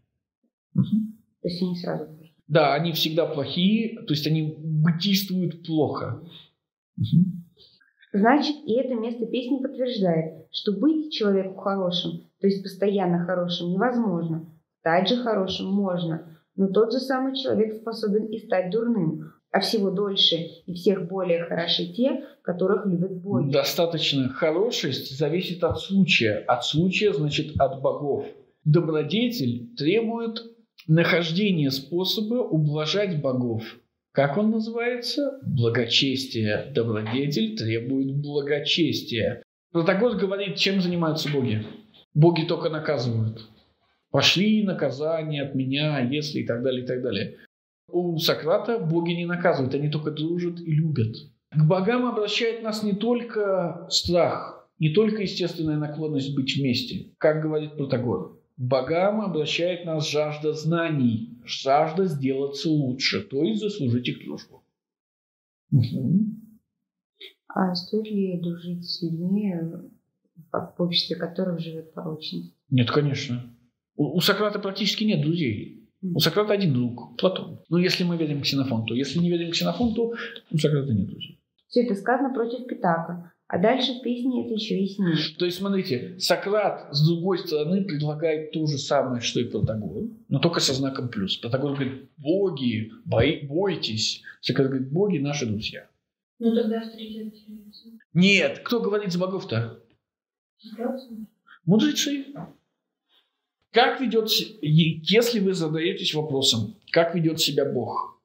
То есть они сразу плохие. Да, они всегда плохие, то есть они бытийствуют плохо. Значит, и это место песни подтверждает, что быть человеку хорошим, то есть постоянно хорошим, невозможно. Стать же хорошим можно. Но тот же самый человек способен и стать дурным. А всего дольше и всех более хороши те, которых любят боги. Достаточно хорошесть зависит от случая. От случая, значит, от богов. Добродетель требует нахождения способа ублажать богов. Как он называется? Благочестие. Добродетель требует благочестия. Протагор говорит, чем занимаются боги. Боги только наказывают. Пошли наказания от меня, если и так далее, и так далее. У Сократа боги не наказывают, они только дружат и любят. К богам обращает нас не только страх, не только естественная наклонность быть вместе, как говорит Протагор. К богам обращает нас жажда знаний, жажда сделаться лучше, то есть заслужить их дружбу. А стоит ли дружить с людьми, в обществе которых живет порочность? Нет, конечно. У Сократа практически нет друзей. У Сократа один друг, Платон. Ну, если мы верим Ксенофонту. Если не верим Ксенофонту, у Сократа нет друзей. Все это сказано против Питака. А дальше в песне это еще яснее. То есть, смотрите, Сократ, с другой стороны, предлагает то же самое, что и Протагор, но только со знаком плюс. Протагор говорит, боги, бойтесь. Сократ говорит, боги наши друзья. Ну, тогда встретятся. Нет, кто говорит за богов-то? Мудрецы. Как ведет, если вы задаетесь вопросом, как ведет себя Бог,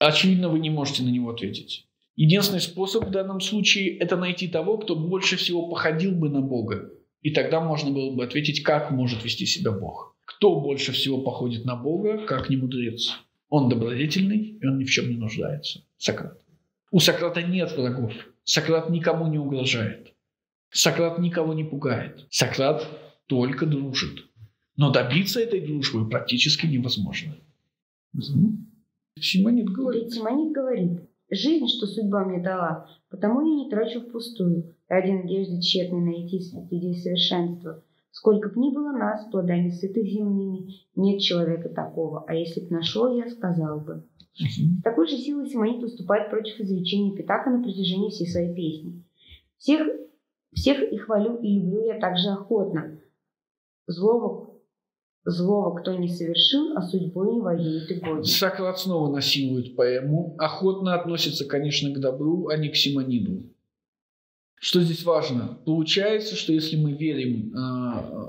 очевидно, вы не можете на него ответить. Единственный способ в данном случае – это найти того, кто больше всего походил бы на Бога. И тогда можно было бы ответить, как может вести себя Бог. Кто больше всего походит на Бога, как не мудрец. Он добродетельный, и он ни в чем не нуждается. Сократ. У Сократа нет врагов. Сократ никому не угрожает. Сократ никого не пугает. Сократ только дружит. Но добиться этой дружбы практически невозможно. Симонид говорит. Жизнь, что судьба мне дала, потому я не трачу впустую, ради надежды тщетной найти среди людей совершенство. Сколько б ни было нас, плодами сытых земными, нет человека такого, а если б нашел, я сказал бы. С такой же силой Симонид выступает против изречения Питака на протяжении всей своей песни. Всех и хвалю, и люблю я также охотно. Злого, кто не совершил, а судьбой не воюет и боги. Сократ снова насилует поэму. Охотно относится, конечно, к добру, а не к Симониду. Что здесь важно? Получается, что если мы верим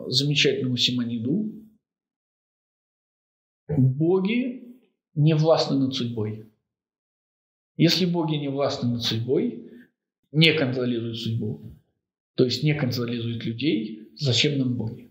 замечательному Симониду, боги не властны над судьбой. Если боги не властны над судьбой, не контролируют судьбу, то есть не контролируют людей, зачем нам боги?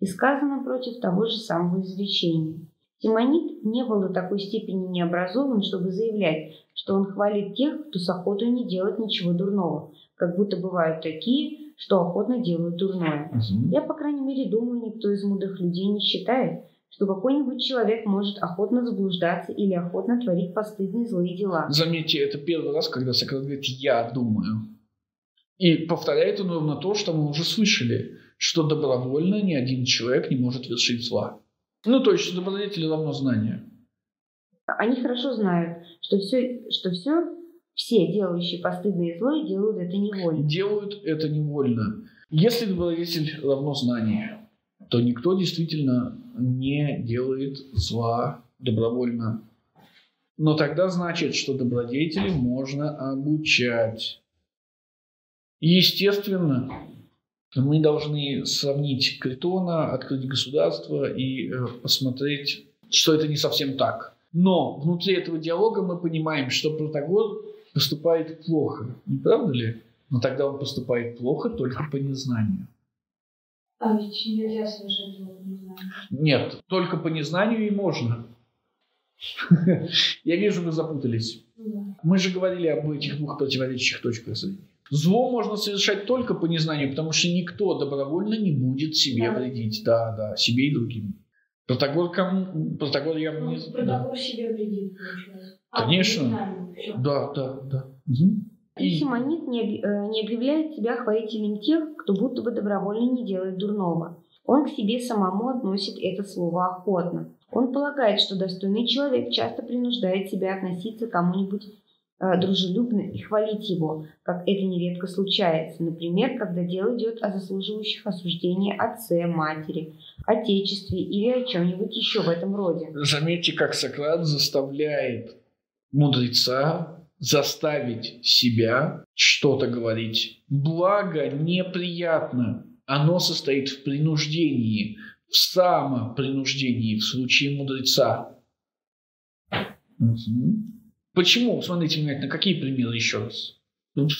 И сказано против того же самого изречения. Симонид не был до такой степени необразован, чтобы заявлять, что он хвалит тех, кто с охотой не делает ничего дурного, как будто бывают такие, что охотно делают дурное. Я, по крайней мере, думаю, никто из мудрых людей не считает, что какой-нибудь человек может охотно заблуждаться или охотно творить постыдные злые дела. Заметьте, это первый раз, когда Сократ говорит «я думаю». И повторяет он ровно то, что мы уже слышали, что добровольно ни один человек не может вершить зла. Ну, то есть, что добродетели равно знанию. Они хорошо знают, что все делающие постыдные зло делают это невольно. Делают это невольно. Если добродетель равно знанию, то никто действительно не делает зла добровольно. Но тогда значит, что добродетели можно обучать. Естественно, мы должны сравнить Критона, открыть государство и посмотреть, что это не совсем так. Но внутри этого диалога мы понимаем, что Протагор поступает плохо. Не правда ли? Но тогда он поступает плохо только по незнанию. А ведь нельзя совершать его по незнанию. Нет, только по незнанию и можно. Я вижу, вы запутались. Мы же говорили об этих двух противоречащих точках зрения. Зло можно совершать только по незнанию, потому что никто добровольно не будет себе вредить. Да, да, себе и другим. Протагор я не знаю. Протагор себя вредит, получается. Конечно. Да. Угу. И Симонид не объявляет себя хвалителем тех, кто будто бы добровольно не делает дурного. Он к себе самому относит это слово охотно. Он полагает, что достойный человек часто принуждает себя относиться к кому-нибудь дружелюбно и хвалить его, как это нередко случается, например, когда дело идет о заслуживающих осуждения отце, матери, отечестве или о чем-нибудь еще в этом роде. Заметьте, как Сократ заставляет мудреца заставить себя что-то говорить. Благо неприятно. Оно состоит в принуждении, в самопринуждении в случае мудреца. Угу. Почему? Смотрите внимательно, какие примеры еще раз.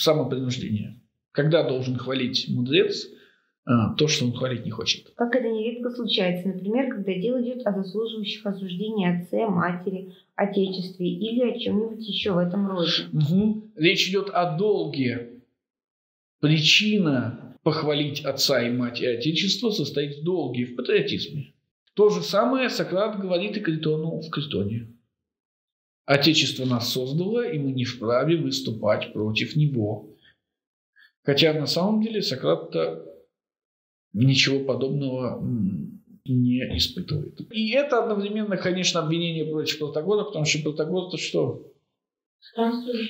Самопринуждение. Когда должен хвалить мудрец то, что он хвалить не хочет? Как это нередко случается, например, когда дело идет о заслуживающих осуждения отце, матери, отечестве или о чем-нибудь еще в этом роде. Угу. Речь идет о долге. Причина похвалить отца и мать и отечество состоит в долге, в патриотизме. То же самое Сократ говорит и Критону в Критоне. Отечество нас создало, и мы не вправе выступать против него. Хотя на самом деле Сократ-то ничего подобного не испытывает. И это одновременно, конечно, обвинение против Протагора, потому что Протагор-то что?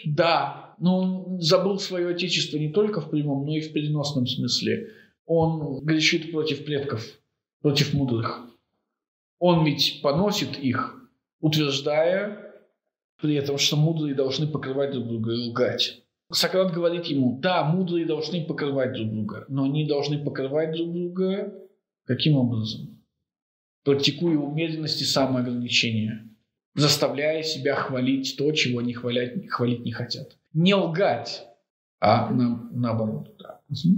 Да, но он забыл свое отечество не только в прямом, но и в переносном смысле. Он грешит против предков, против мудрых. Он ведь поносит их, утверждая при этом, что мудрые должны покрывать друг друга и лгать. Сократ говорит ему, да, мудрые должны покрывать друг друга, но они должны покрывать друг друга каким образом? Практикуя умеренность и самоограничение, заставляя себя хвалить то, чего они хвалить не хотят. Не лгать, а наоборот. Да. Угу.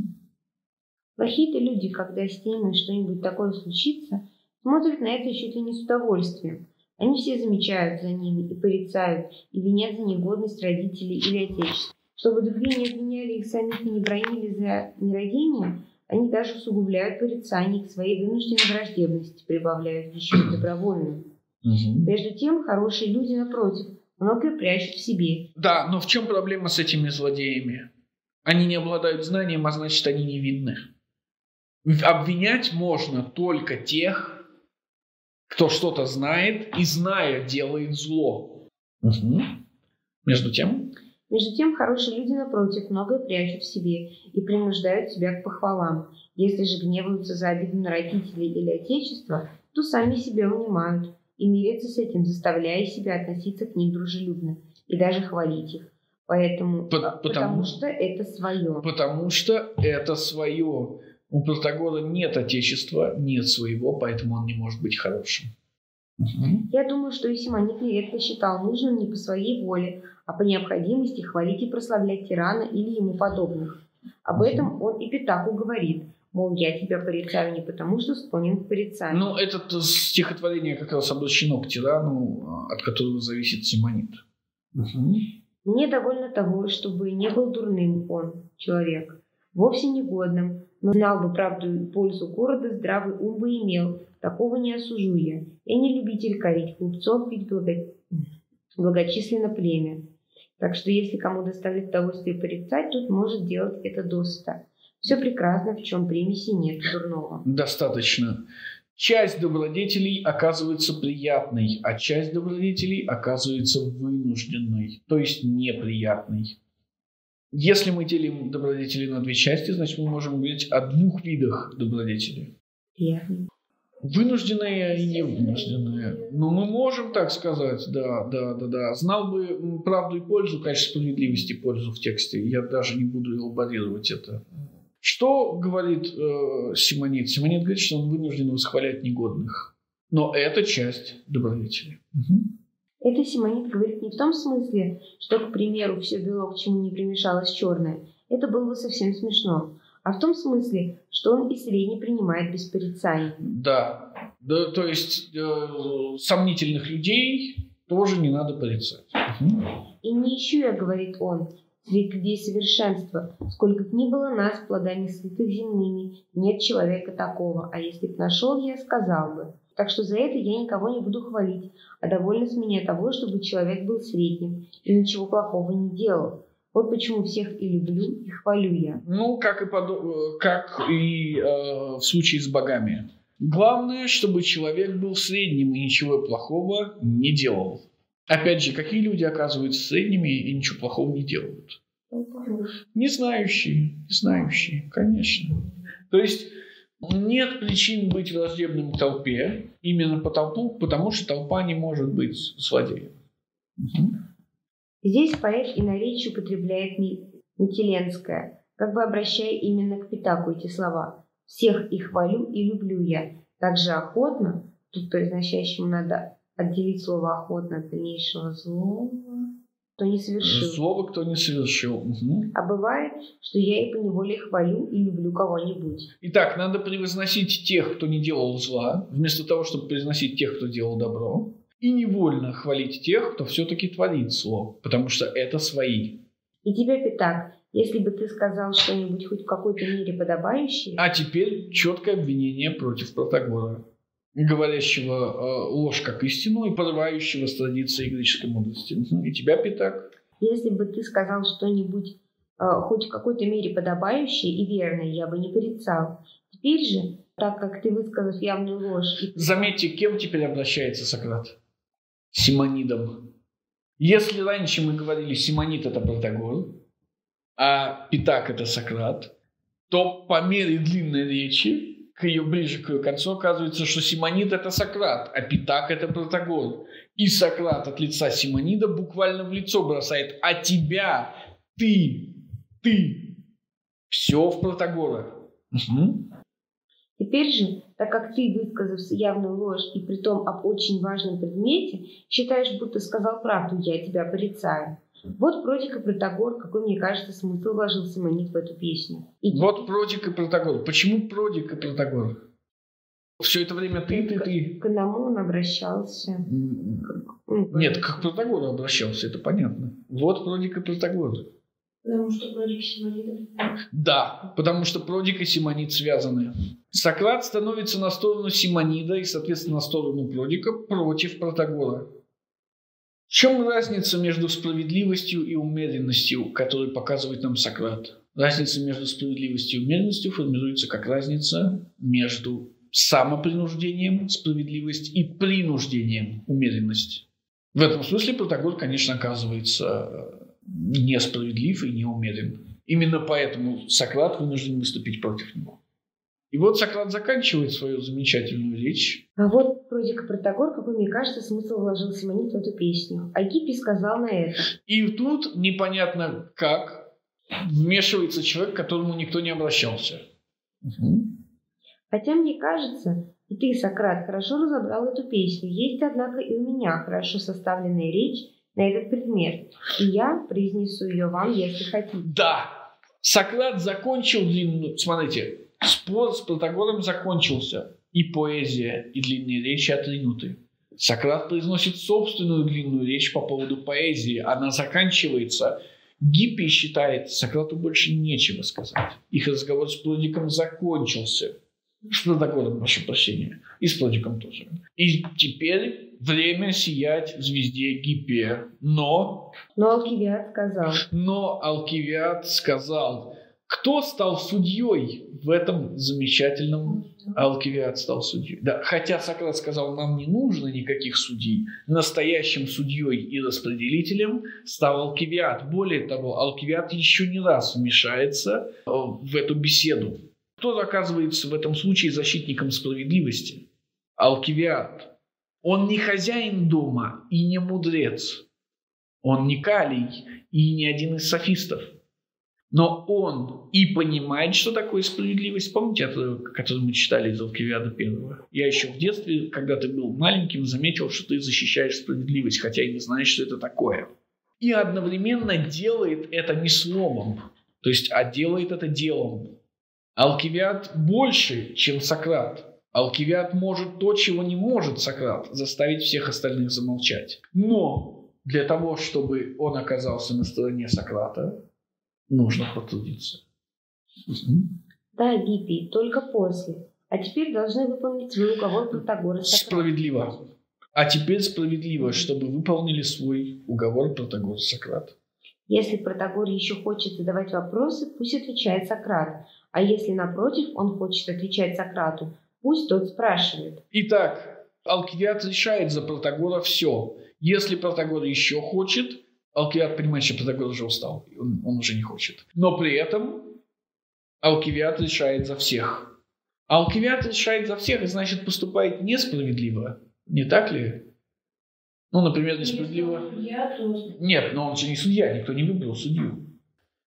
Плохие-то люди, когда с ними что-нибудь такое случится, смотрят на это чуть ли не с удовольствием. Они все замечают за ними и порицают, и винят за негодность родителей или отечества. Чтобы другие не обвиняли их самих и не бронили за нерадение, они даже усугубляют порицание к своей вынужденной враждебности, прибавляют еще и добровольную. Угу. Между тем, хорошие люди, напротив, многое прячут в себе. Да, но в чем проблема с этими злодеями? Они не обладают знанием, а значит, они невинны. Обвинять можно только тех, кто что-то знает и, зная, делает зло. Угу. Между тем, хорошие люди, напротив, многое прячут в себе и принуждают себя к похвалам. Если же гневаются за обиду на родителей или отечество, то сами себя унимают и мирятся с этим, заставляя себя относиться к ним дружелюбно и даже хвалить их. Потому что это свое. Потому что это свое. У Протагора нет отечества, нет своего, поэтому он не может быть хорошим. Угу. Я думаю, что и Симонид нередко считал нужным не по своей воле, а по необходимости хвалить и прославлять тирана или ему подобных. Об этом он и Питаку говорит, мол, я тебя порицаю не потому, что склонен к порицанию. Ну, это стихотворение как раз обращено к тирану, от которого зависит Симонид. Угу. Мне довольно того, чтобы не был дурным он, человек, вовсе негодным, но знал бы правду и пользу города, здравый ум бы имел. Такого не осужу я. Я не любитель корить глупцов, ведь благочисленно племя. Так что если кому доставит удовольствие порицать, тот может делать это досыта. Все прекрасно, в чем примеси нет дурного. Достаточно. Часть добродетелей оказывается приятной, а часть добродетелей оказывается вынужденной, то есть неприятной. Если мы делим добродетели на две части, значит, мы можем говорить о двух видах добродетелей. Вынужденные и невынужденные. Но мы можем так сказать, да. Знал бы правду и пользу, конечно, справедливость и пользу в тексте. Я даже не буду элаборировать это. Что говорит Симонид? Симонид говорит, что он вынужден восхвалять негодных. Но это часть добродетели. Угу. Это Симонид говорит не в том смысле, что, к примеру, все бело, к чему не примешалось черное. Это было бы совсем смешно. А в том смысле, что он и средний принимает без порицаний. Да, то есть сомнительных людей тоже не надо порицать. Угу. И не ищу я, говорит он, среди людей совершенства. Сколько б ни было нас, плодами святых земными, нет человека такого. А если б нашел, я сказал бы. так что за это я никого не буду хвалить, а довольна с меня того, чтобы человек был средним и ничего плохого не делал. Вот почему всех и люблю, и хвалю я. Ну, как и в случае с богами. Главное, чтобы человек был средним и ничего плохого не делал. Опять же, какие люди оказываются средними и ничего плохого не делают? Не знающие, конечно. То есть нет причин быть враждебным к толпе именно потому что толпа не может быть злодеем. Угу. Здесь поэт и наречие употребляет Митиленская, как бы обращая именно к Питаку эти слова. «Всех и хвалю, и люблю я». Также охотно, тут произносящему надо отделить слово охотно от дальнейшего слова, кто не совершил. Слово, кто не совершил. Угу. А бывает, что я и поневоле хвалю и люблю кого-нибудь. Итак, надо превозносить тех, кто не делал зла, вместо того, чтобы превозносить тех, кто делал добро, и невольно хвалить тех, кто все-таки творит зло, потому что это свои. И тебе, Питак, если бы ты сказал что-нибудь хоть в какой-то мере подобающее... А теперь четкое обвинение против Протагора, говорящего ложь как истину и подрывающего с традицией греческой мудрости. И тебя, Питак. Если бы ты сказал что-нибудь хоть в какой-то мере подобающее и верное, я бы не порицал. Теперь же, так как ты высказал явную ложь... Заметьте, кем теперь обращается Сократ? Симонидом. Если раньше мы говорили, Симонид – это Протагор, а Питак – это Сократ, то по мере длинной речи, ближе к ее концу, оказывается, что Симонид – это Сократ, а Питак – это Протагор. И Сократ от лица Симонида буквально в лицо бросает: «А тебя, ты, все в Протагора». Угу. Теперь же, так как ты, высказав явную ложь и притом об очень важном предмете, считаешь, будто сказал правду, я тебя порицаю. Вот Продик и Протагор, какой, мне кажется, смысл вложил Симонид в эту песню. И... Вот Продик и Протагор. Почему Продик и Протагор? Все это время ты. К одному он обращался. Нет, к Протагору обращался, это понятно. Вот Продик и Протагор. Потому что Продик и Симонид. Да, потому что Продик и Симонид связаны. Сократ становится на сторону Симонида и, соответственно, на сторону Продика против Протагора. В чем разница между справедливостью и умеренностью, которую показывает нам Сократ? Разница между справедливостью и умеренностью формируется как разница между самопринуждением, справедливость, и принуждением, умеренность. В этом смысле Протагор, конечно, оказывается несправедлив и неумерен. Именно поэтому Сократ вынужден выступить против него. И вот Сократ заканчивает свою замечательную речь. А вот Продик и Протагор, какой, мне кажется, смысл вложил Симонид в эту песню. А Гиппий сказал на это. И тут непонятно как вмешивается человек, к которому никто не обращался. Угу. Хотя, мне кажется, и ты, Сократ, хорошо разобрал эту песню. Есть, однако, и у меня хорошо составленная речь на этот предмет. И я произнесу ее вам, если хотите. Да! Сократ закончил длинную... Смотрите... Спор с Протагором закончился, и поэзия, и длинные речи отринуты. Сократ произносит собственную длинную речь по поводу поэзии, она заканчивается. Гиппий считает, Сократу больше нечего сказать. Их разговор с Продиком закончился. С Протагором, прошу прощения, и с Продиком тоже. И теперь время сиять в звезде Гиппия. Но Алкивиад сказал... Кто стал судьей в этом замечательном... Алкивиад стал судьей. Да, хотя Сократ сказал, нам не нужно никаких судей. Настоящим судьей и распределителем стал Алкивиад. Более того, Алкивиад еще не раз вмешается в эту беседу. Кто оказывается в этом случае защитником справедливости? Алкивиад. Он не хозяин дома и не мудрец. Он не Калий и не один из софистов. Но он и понимает, что такое справедливость. Помните отрывок, который мы читали из Алкивиада I? Я еще в детстве, когда ты был маленьким, заметил, что ты защищаешь справедливость, хотя и не знаешь, что это такое. И одновременно делает это не словом, то есть, а делает это делом. Алкивиад больше, чем Сократ. Алкивиад может то, чего не может Сократ, заставить всех остальных замолчать. Но для того, чтобы он оказался на стороне Сократа, нужно потрудиться. Да, Гиппий, только после. А теперь должны выполнить свой уговор Протагора. Справедливо. А теперь справедливо, чтобы выполнили свой уговор Протагора Сократ. Если Протагор еще хочет задавать вопросы, пусть отвечает Сократ. А если, напротив, он хочет отвечать Сократу, пусть тот спрашивает. Итак, Алкивиад решает за Протагора все. Если Протагор еще хочет, Алкивиад понимает, что Протагор уже устал, он уже не хочет. Но при этом Алкивиад решает за всех. Алкивиад решает за всех, и значит поступает несправедливо. Не так ли? Ну, например, несправедливо... Нет, но он же не судья, никто не выбрал судью.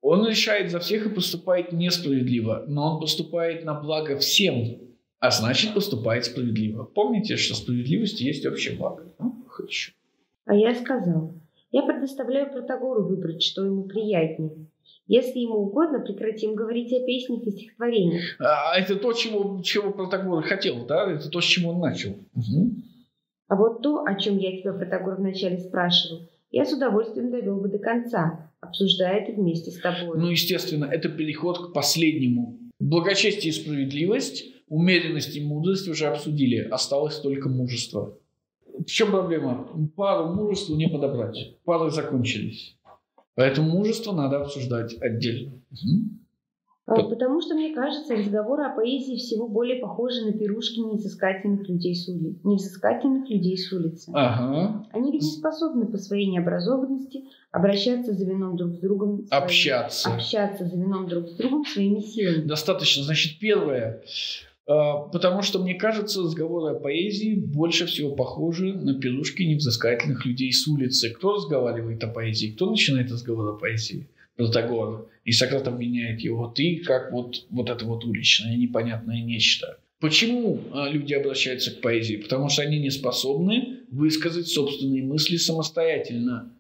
Он решает за всех и поступает несправедливо, но он поступает на благо всем, а значит поступает справедливо. Помните, что справедливость есть общее благо. Ну, хорошо. А я сказал, я предоставляю Протагору выбрать, что ему приятнее. Если ему угодно, прекратим говорить о песнях и стихотворениях. А это то, чего Протагор хотел, да? Это то, с чего он начал. Угу. А вот то, о чем я тебя, Протагор, вначале спрашивал, я с удовольствием довел бы до конца, обсуждая это вместе с тобой. Ну, естественно, это переход к последнему. Благочестие и справедливость, умеренность и мудрость уже обсудили. Осталось только мужество. В чем проблема? Пару мужества не подобрать. Пары закончились. Поэтому мужество надо обсуждать отдельно. Угу. Потому что, мне кажется, разговоры о поэзии всего более похожи на пирушки невзыскательных людей с улицы. Ага. Они ведь не способны по своей необразованности общаться за вином друг с другом своими силами. Достаточно. Значит, первое. Потому что, мне кажется, разговоры о поэзии больше всего похожи на пирушки невзыскательных людей с улицы. Кто разговаривает о поэзии? Кто начинает разговор о поэзии? Протагор. И Сократ обвиняет его. Ты как вот это вот уличное, непонятное нечто. Почему люди обращаются к поэзии? Потому что они не способны высказать собственные мысли самостоятельно.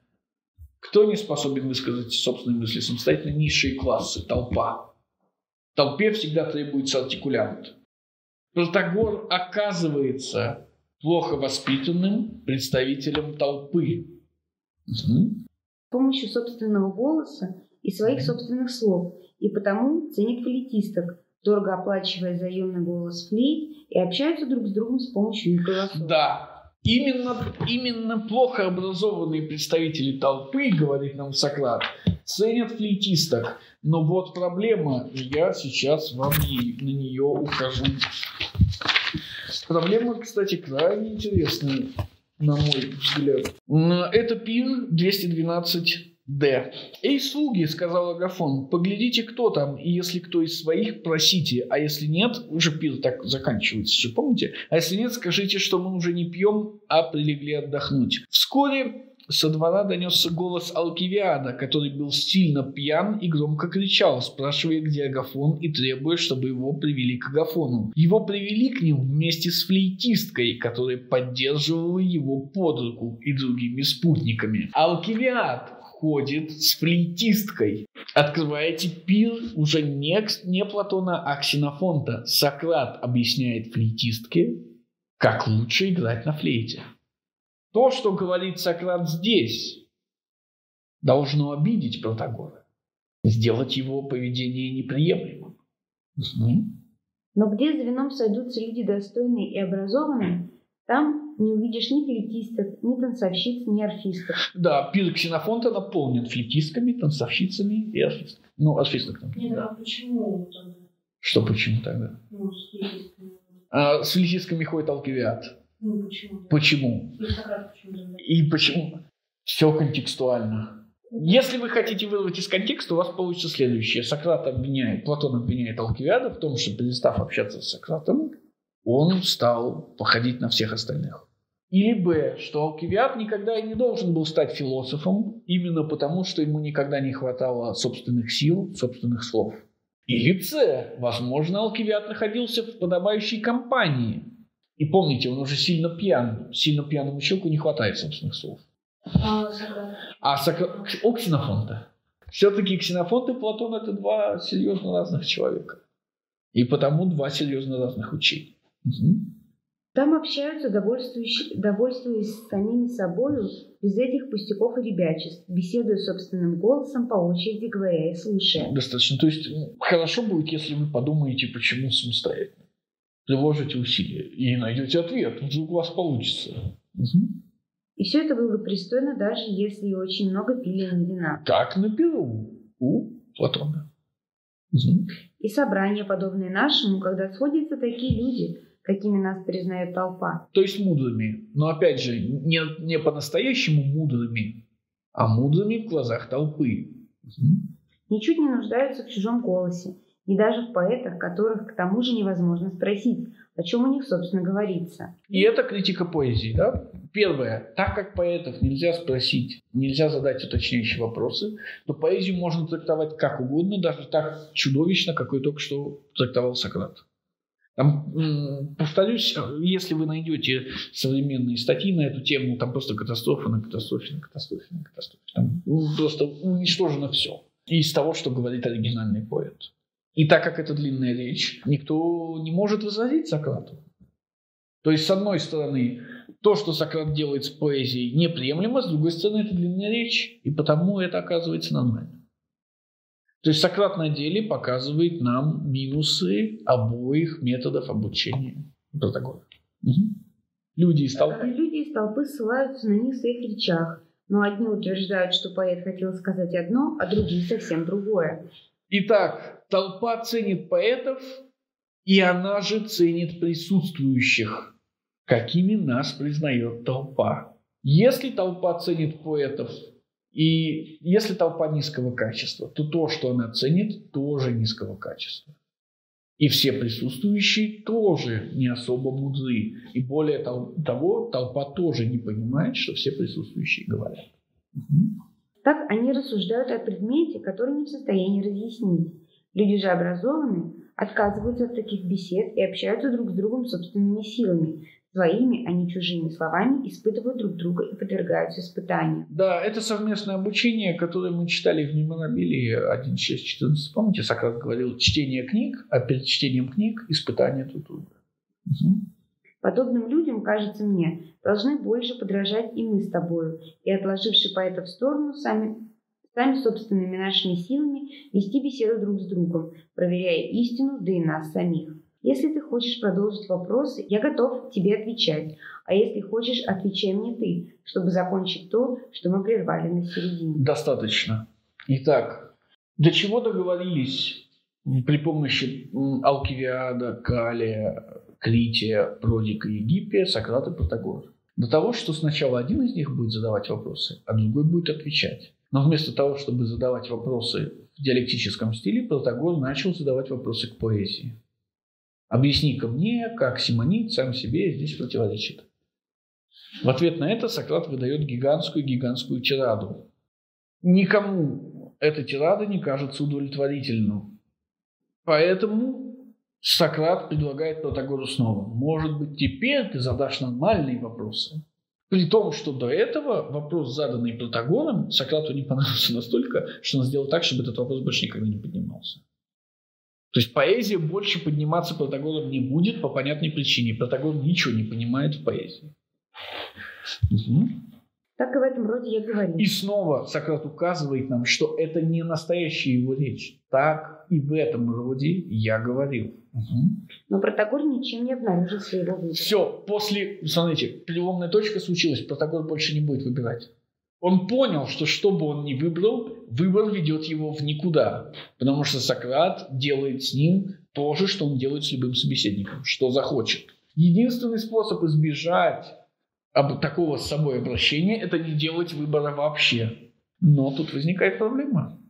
Кто не способен высказать собственные мысли самостоятельно? Низшие классы, толпа. Толпе всегда требуется артикулянт. Протагор оказывается плохо воспитанным представителем толпы. Угу. С помощью собственного голоса и своих собственных слов. И потому ценит флейтисток, дорого оплачивая заемный голос флейт, и общаются друг с другом с помощью их голосов. Да, именно плохо образованные представители толпы, говорит нам Сократ, ценят флейтисток. Но вот проблема, я сейчас вам на нее ухожу. Проблема, кстати, крайне интересная, на мой взгляд. Это пир 212-д. «Эй, слуги, — сказал Агафон, — поглядите, кто там, и если кто из своих, просите, а если нет, уже пир так заканчивается же, помните? А если нет, скажите, что мы уже не пьем, а прилегли отдохнуть». Вскоре со двора донесся голос Алкивиада, который был сильно пьян и громко кричал, спрашивая, где Агафон, и требуя, чтобы его привели к Агафону. Его привели к ним вместе с флейтисткой, которая поддерживала его под руку, и другими спутниками. Алкивиад ходит с флейтисткой. Открываете пир уже не Платона, а Ксенофонта. Сократ объясняет флейтистке, как лучше играть на флейте. То, что говорит Сократ здесь, должно обидеть Протагора, сделать его поведение неприемлемым. Угу. Но где за вином сойдутся люди достойные и образованные, там не увидишь ни флейтистов, ни танцовщиц, ни орфистов. Да, пир Ксенофонта наполнен флейтистками, танцовщицами и орфистками. Ну, орфисток там. Нет, да. А почему тогда? Что почему тогда? Ну, с флейтистками. А, с флейтистками ходит Алкивиад. Ну, почему? И почему? Все контекстуально. Если вы хотите вырвать из контекста, у вас получится следующее. Платон обвиняет Алкивиада в том, что, перестав общаться с Сократом, он стал походить на всех остальных. Или б, что Алкивиад никогда и не должен был стать философом, именно потому, что ему никогда не хватало собственных сил, собственных слов. Или с, возможно, Алкивиад находился в подобающей компании. И помните, он уже сильно пьян. Сильно пьяному человеку не хватает собственных слов. У Ксенофонта. Все-таки Ксенофонт и Платон — это два серьезно разных человека. И потому два серьезно разных учения. Угу. Там общаются, довольствуясь самими собою, без этих пустяков и ребячеств, беседуя собственным голосом, по очереди говоря и слушая. Достаточно. То есть хорошо будет, если вы подумаете, почему самостоятельно. приложите усилия и найдете ответ. Вдруг у вас получится. Угу. И все это благопристойно, даже если очень много пили вина. Как на Перу у Платона. Угу. И собрания, подобные нашему, когда сходятся такие люди, какими нас признает толпа. То есть мудрыми. Но опять же, не по-настоящему мудрыми, а мудрыми в глазах толпы. Угу. Ничуть не нуждаются в чужом голосе. И даже в поэтах, которых к тому же невозможно спросить, о чем у них, собственно, говорится. И это критика поэзии, да? Первое. Так как поэтов нельзя спросить, нельзя задать уточняющие вопросы, то поэзию можно трактовать как угодно, даже так чудовищно, как и только что трактовал Сократ. Там, повторюсь, если вы найдете современные статьи на эту тему, там просто катастрофа на катастрофе, на катастрофе, на катастрофе. Там просто уничтожено все из того, что говорит оригинальный поэт. И так как это длинная речь, никто не может возразить Сократу. То есть, с одной стороны, то, что Сократ делает с поэзией, неприемлемо, с другой стороны, это длинная речь, и потому это оказывается нормально. То есть Сократ на деле показывает нам минусы обоих методов обучения Протагора. Угу. Люди из толпы ссылаются на них в своих речах, но одни утверждают, что поэт хотел сказать одно, а другие совсем другое. Итак, толпа ценит поэтов, и она же ценит присутствующих, какими нас признает толпа. Если толпа ценит поэтов, и если толпа низкого качества, то, что она ценит, тоже низкого качества. И все присутствующие тоже не особо мудры. И более того, толпа тоже не понимает, что все присутствующие говорят. Так они рассуждают о предмете, который не в состоянии разъяснить. Люди же образованные отказываются от таких бесед и общаются друг с другом собственными силами. Своими, а не чужими словами испытывают друг друга и подвергаются испытаниям. Да, это совместное обучение, которое мы читали в Меморабилии 1.6.14. Помните, Сократ говорил: чтение книг, а перед чтением книг испытания друг друга. Угу. Подобным людям, кажется мне, должны больше подражать и мы с тобою, и, отложивши поэта в сторону, сами собственными нашими силами вести беседу друг с другом, проверяя истину, да и нас самих. Если ты хочешь продолжить вопросы, я готов тебе отвечать, а если хочешь, отвечай мне ты, чтобы закончить то, что мы прервали на середине. Достаточно. Итак, до чего договорились при помощи Алкивиада, Калия, Крития, Продика и Гиппия, Сократ и Протагор? До того, что сначала один из них будет задавать вопросы, а другой будет отвечать. Но вместо того, чтобы задавать вопросы в диалектическом стиле, Протагор начал задавать вопросы к поэзии. Объясни-ка мне, как Симонид сам себе здесь противоречит. В ответ на это Сократ выдает гигантскую тираду. Никому эта тирада не кажется удовлетворительным. Поэтому Сократ предлагает Протагору снова: может быть, теперь ты задашь нормальные вопросы. При том, что до этого вопрос, заданный Протагором, Сократу не понравился настолько, что он сделал так, чтобы этот вопрос больше никогда не поднимался. То есть поэзия больше подниматься Протагором не будет по понятной причине. Протагор ничего не понимает в поэзии. Угу. Так и в этом роде я говорю. И снова Сократ указывает нам, что это не настоящая его речь. Так и в этом роде я говорил. Угу. Но Протагор ничем не обнаружил своего выбора. Все, после, смотрите, переломная точка случилась, Протагор больше не будет выбирать. Он понял, что что бы он ни выбрал, выбор ведет его в никуда. Потому что Сократ делает с ним то же, что он делает с любым собеседником, что захочет. Единственный способ избежать такого с собой обращения — это не делать выбора вообще. Но тут возникает проблема.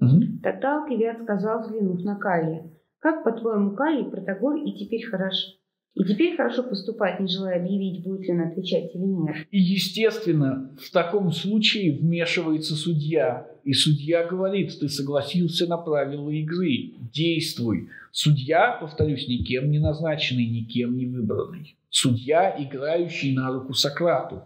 Угу. Тогда Алкивиад сказал, взглянув на Калия: как, по-твоему, Калий, Протагор и теперь хорошо поступать, не желая объявить, будет ли он отвечать или нет? И, естественно, в таком случае вмешивается судья. И судья говорит: ты согласился на правила игры, действуй. Судья, повторюсь, никем не назначенный, никем не выбранный. Судья, играющий на руку Сократу.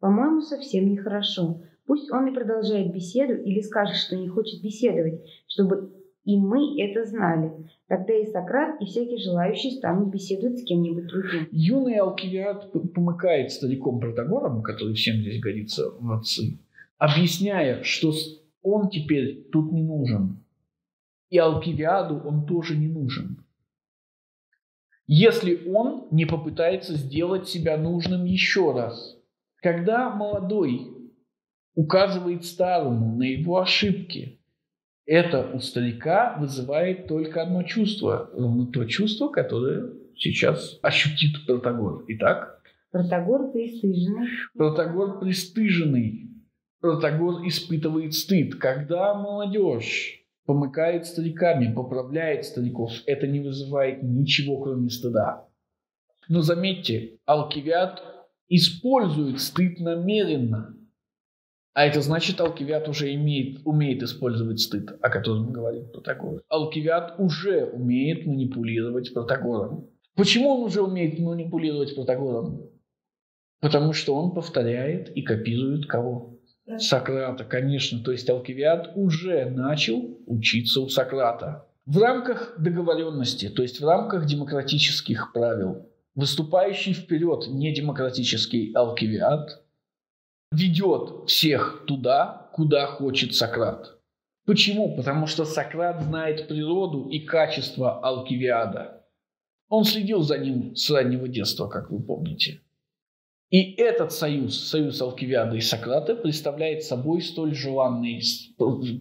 По-моему, совсем нехорошо. Пусть он и продолжает беседу или скажет, что не хочет беседовать, чтобы и мы это знали. Тогда и Сократ, и всякий желающий станут беседовать с кем-нибудь другим. Юный Алкивиад помыкает стариком Протагором, который всем здесь годится в отцы, объясняя, что он теперь тут не нужен. И Алкивиаду он тоже не нужен. если он не попытается сделать себя нужным еще раз. Когда молодой указывает старому на его ошибки, это у старика вызывает только одно чувство, ровно то чувство, которое сейчас ощутит Протагор. Итак? Протагор пристыженный. Протагор пристыженный. Протагор испытывает стыд. Когда молодежь помыкает стариками, поправляет стариков, это не вызывает ничего, кроме стыда. Но заметьте, Алкивиад использует стыд намеренно. А это значит, Алкивиад уже умеет использовать стыд, о котором говорит Протагор. Алкивиад уже умеет манипулировать Протагором. Почему он уже умеет манипулировать Протагором? Потому что он повторяет и копирует кого? Сократа, конечно. То есть Алкивиад уже начал учиться у Сократа. В рамках договоренности, то есть в рамках демократических правил, выступающий вперед недемократический Алкивиад ведет всех туда, куда хочет Сократ. Почему? Потому что Сократ знает природу и качество Алкивиада. Он следил за ним с раннего детства, как вы помните. И этот союз, союз Алкивиада и Сократа, представляет собой столь желанный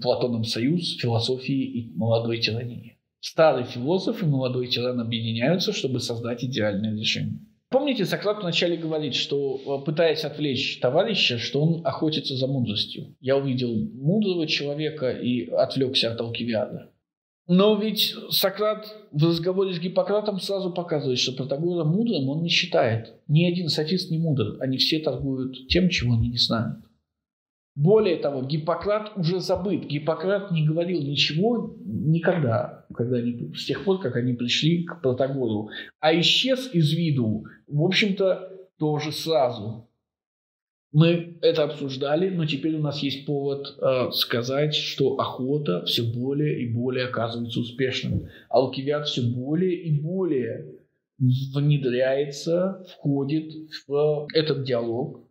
Платоном союз философии и молодой тирании. Старый философ и молодой тиран объединяются, чтобы создать идеальное решение. Помните, Сократ вначале говорит, что, пытаясь отвлечь товарища, что он охотится за мудростью. Я увидел мудрого человека и отвлекся от Алкивиада. Но ведь Сократ в разговоре с Гиппократом сразу показывает, что Протагора мудрым он не считает. Ни один софист не мудр. Они все торгуют тем, чего они не знают. Более того, Гиппократ уже забыт. Гиппократ не говорил ничего никогда, с тех пор, как они пришли к Протагору. А исчез из виду, в общем-то, тоже сразу. Мы это обсуждали, но теперь у нас есть повод сказать, что охота все более и более оказывается успешным. Алкивиад все более и более внедряется, входит в этот диалог,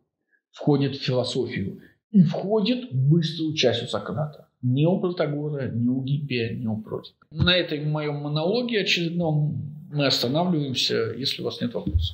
входит в философию. И входит в быструю часть у Сократа. Ни у Протагора, ни у Гиппия, ни у Продика. На этой моем монологе очередном мы останавливаемся, если у вас нет вопросов.